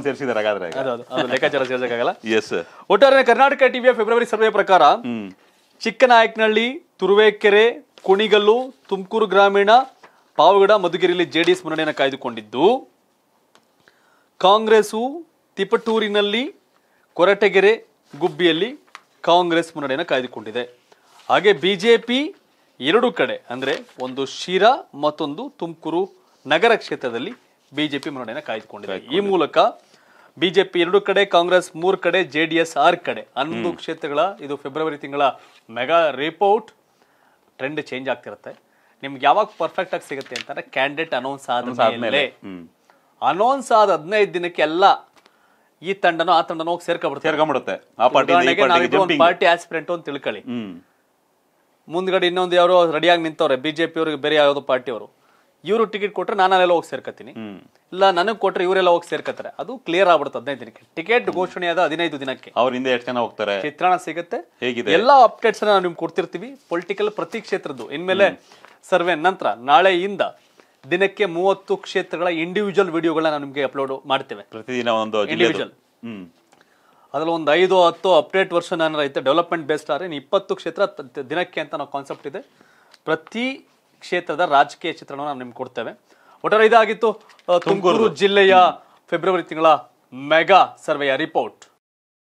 ಸೇರಿಸಿದಾಗಲ್ಲ. ಒಟ್ಟಾರೆ ಕರ್ನಾಟಕ ಟಿವಿಯ ಫೆಬ್ರವರಿ ಸರ್ವೆ ಪ್ರಕಾರ ಚಿಕ್ಕನಾಯಕನಹಳ್ಳಿ, ತುರುವೇಕೆರೆ, ಕುಣಿಗಲ್ಲು, ತುಮಕೂರು ಗ್ರಾಮೀಣ, ಪಾವಗಡ, ಮಧುಗಿರಿಯಲ್ಲಿ ಜೆಡಿಎಸ್ ಮುನ್ನಡೆಯನ್ನು ಕಾಯ್ದುಕೊಂಡಿದ್ದು, ಕಾಂಗ್ರೆಸ್ಸು ತಿಪಟೂರಿನಲ್ಲಿ, ಕೊರಟಗೆರೆ, ಗುಬ್ಬಿಯಲ್ಲಿ ಕಾಂಗ್ರೆಸ್ ಮುನ್ನಡೆಯನ್ನು ಕಾಯ್ದುಕೊಂಡಿದೆ. ಹಾಗೆ ಬಿಜೆಪಿ ಎರಡು ಕಡೆ ಅಂದರೆ ಒಂದು ಶಿರಾ ಮತ್ತೊಂದು ತುಮಕೂರು ನಗರ ಕ್ಷೇತ್ರದಲ್ಲಿ ಬಿಜೆಪಿ ಮುನ್ನಡೆಯನ್ನು ಕಾಯ್ದುಕೊಂಡಿದೆ. ಈ ಮೂಲಕ ಬಿಜೆಪಿ ಎರಡು ಕಡೆ, ಕಾಂಗ್ರೆಸ್ ಮೂರು ಕಡೆ, JDS 6 ಕಡೆ, 11 ಕ್ಷೇತ್ರಗಳ ಇದು ಫೆಬ್ರವರಿ ತಿಂಗಳ ಮೆಗಾ ರಿಪೋರ್ಟ್. ಟ್ರೆಂಡ್ ಚೇಂಜ್ ಆಗ್ತಿರುತ್ತೆ. ನಿಮ್ಗೆ ಯಾವಾಗ ಪರ್ಫೆಕ್ಟ್ ಆಗಿ ಸಿಗುತ್ತೆ ಅಂತಂದ್ರೆ ಕ್ಯಾಂಡಿಡೇಟ್ ಅನೌನ್ಸ್ ಆದ್ಮೇಲೆ. ಅನೌನ್ಸ್ ಆದ 15 ದಿನಕ್ಕೆ ಎಲ್ಲ ಈ ತಂಡನೋ ಆ ತಂಡನೋ ಹೋಗಿ ಸೇರ್ಕೊಂಡ್ಬಿಡುತ್ತೆ. ಒಂದು ಪಾರ್ಟಿ ಆಸ್ಪಿರೆಂಟ್ ಅಂತ ತಿಳ್ಕೊಳ್ಳಿ, ಮುಂದ್ಗಡೆ ಇನ್ನೊಂದು ಯಾರೋ ರೆಡಿಯಾಗಿ ನಿಂತವ್ರೆ ಬಿಜೆಪಿ ಅವ್ರಿಗೆ, ಬೇರೆ ಯಾವ್ದೋ ಪಾರ್ಟಿ ಅವರು, ಇವರು ಟಿಕೆಟ್ ಕೊಟ್ರೆ ನಾನೆಲ್ಲ ಹೋಗಿ ಸೇರ್ಕತೀನಿ, ಇಲ್ಲ ನನಗೆ ಕೊಟ್ರೆ ಇವರೆಲ್ಲ ಹೋಗಿ ಸೇರ್ಕತ್ತಾರೆ. ಅದು ಕ್ಲಿಯರ್ ಆಗ್ಬಿಡುತ್ತೆ 15 ದಿನಕ್ಕೆ. ಟಿಕೆಟ್ ಘೋಷಣೆಯಾದ 15 ದಿನಕ್ಕೆ ಅವ್ರ ಹಿಂದೆ ಎಷ್ಟು ಜನ ಹೋಗ್ತಾರೆ, ಚಿತ್ರಣ ಸಿಗುತ್ತೆ. ಎಲ್ಲಾ ಅಪ್ಡೇಟ್ಸ್ ನಾವು ನಿಮ್ಗೆ ಕೊಡ್ತಿರ್ತೀವಿ ಪೊಲಿಟಿಕಲ್ ಪ್ರತಿ ಕ್ಷೇತ್ರದ್ದು. ಇನ್ಮೇಲೆ ಸರ್ವೆ ನಂತರ ನಾಳೆಯಿಂದ ದಿನಕ್ಕೆ 30 ಕ್ಷೇತ್ರಗಳ ಇಂಡಿವಿಜುವಲ್ ವಿಡಿಯೋಗಳನ್ನ ನಾವು ನಿಮಗೆ ಅಪ್ಲೋಡ್ ಮಾಡ್ತೇವೆ ಪ್ರತಿದಿನ ಒಂದು ಇಂಡಿವಿಜುವಲ್. ಅದ್ರಲ್ಲಿ ಒಂದು 5-10 ಅಪ್ಡೇಟ್ ವರ್ಷನ್ ಏನಾರೈತೆ ಡೆವಲಪ್ಮೆಂಟ್ ಬೇಸ್ಡ್ ಆದ್ರೆ 20 ಕ್ಷೇತ್ರ ದಿನಕ್ಕೆ ಅಂತ ನಾವು ಕಾನ್ಸೆಪ್ಟ್ ಇದೆ. ಪ್ರತಿ ಕ್ಷೇತ್ರದ ರಾಜಕೀಯ ಚಿತ್ರಣವನ್ನು ನಾವು ನಿಮ್ಗೆ ಕೊಡ್ತೇವೆ. ಒಟ್ಟಾರೆ ಇದಾಗಿತ್ತು ತುಮಕೂರು ಜಿಲ್ಲೆಯ ಫೆಬ್ರವರಿ ತಿಂಗಳ ಮೆಗಾ ಸರ್ವೆಯ ರಿಪೋರ್ಟ್.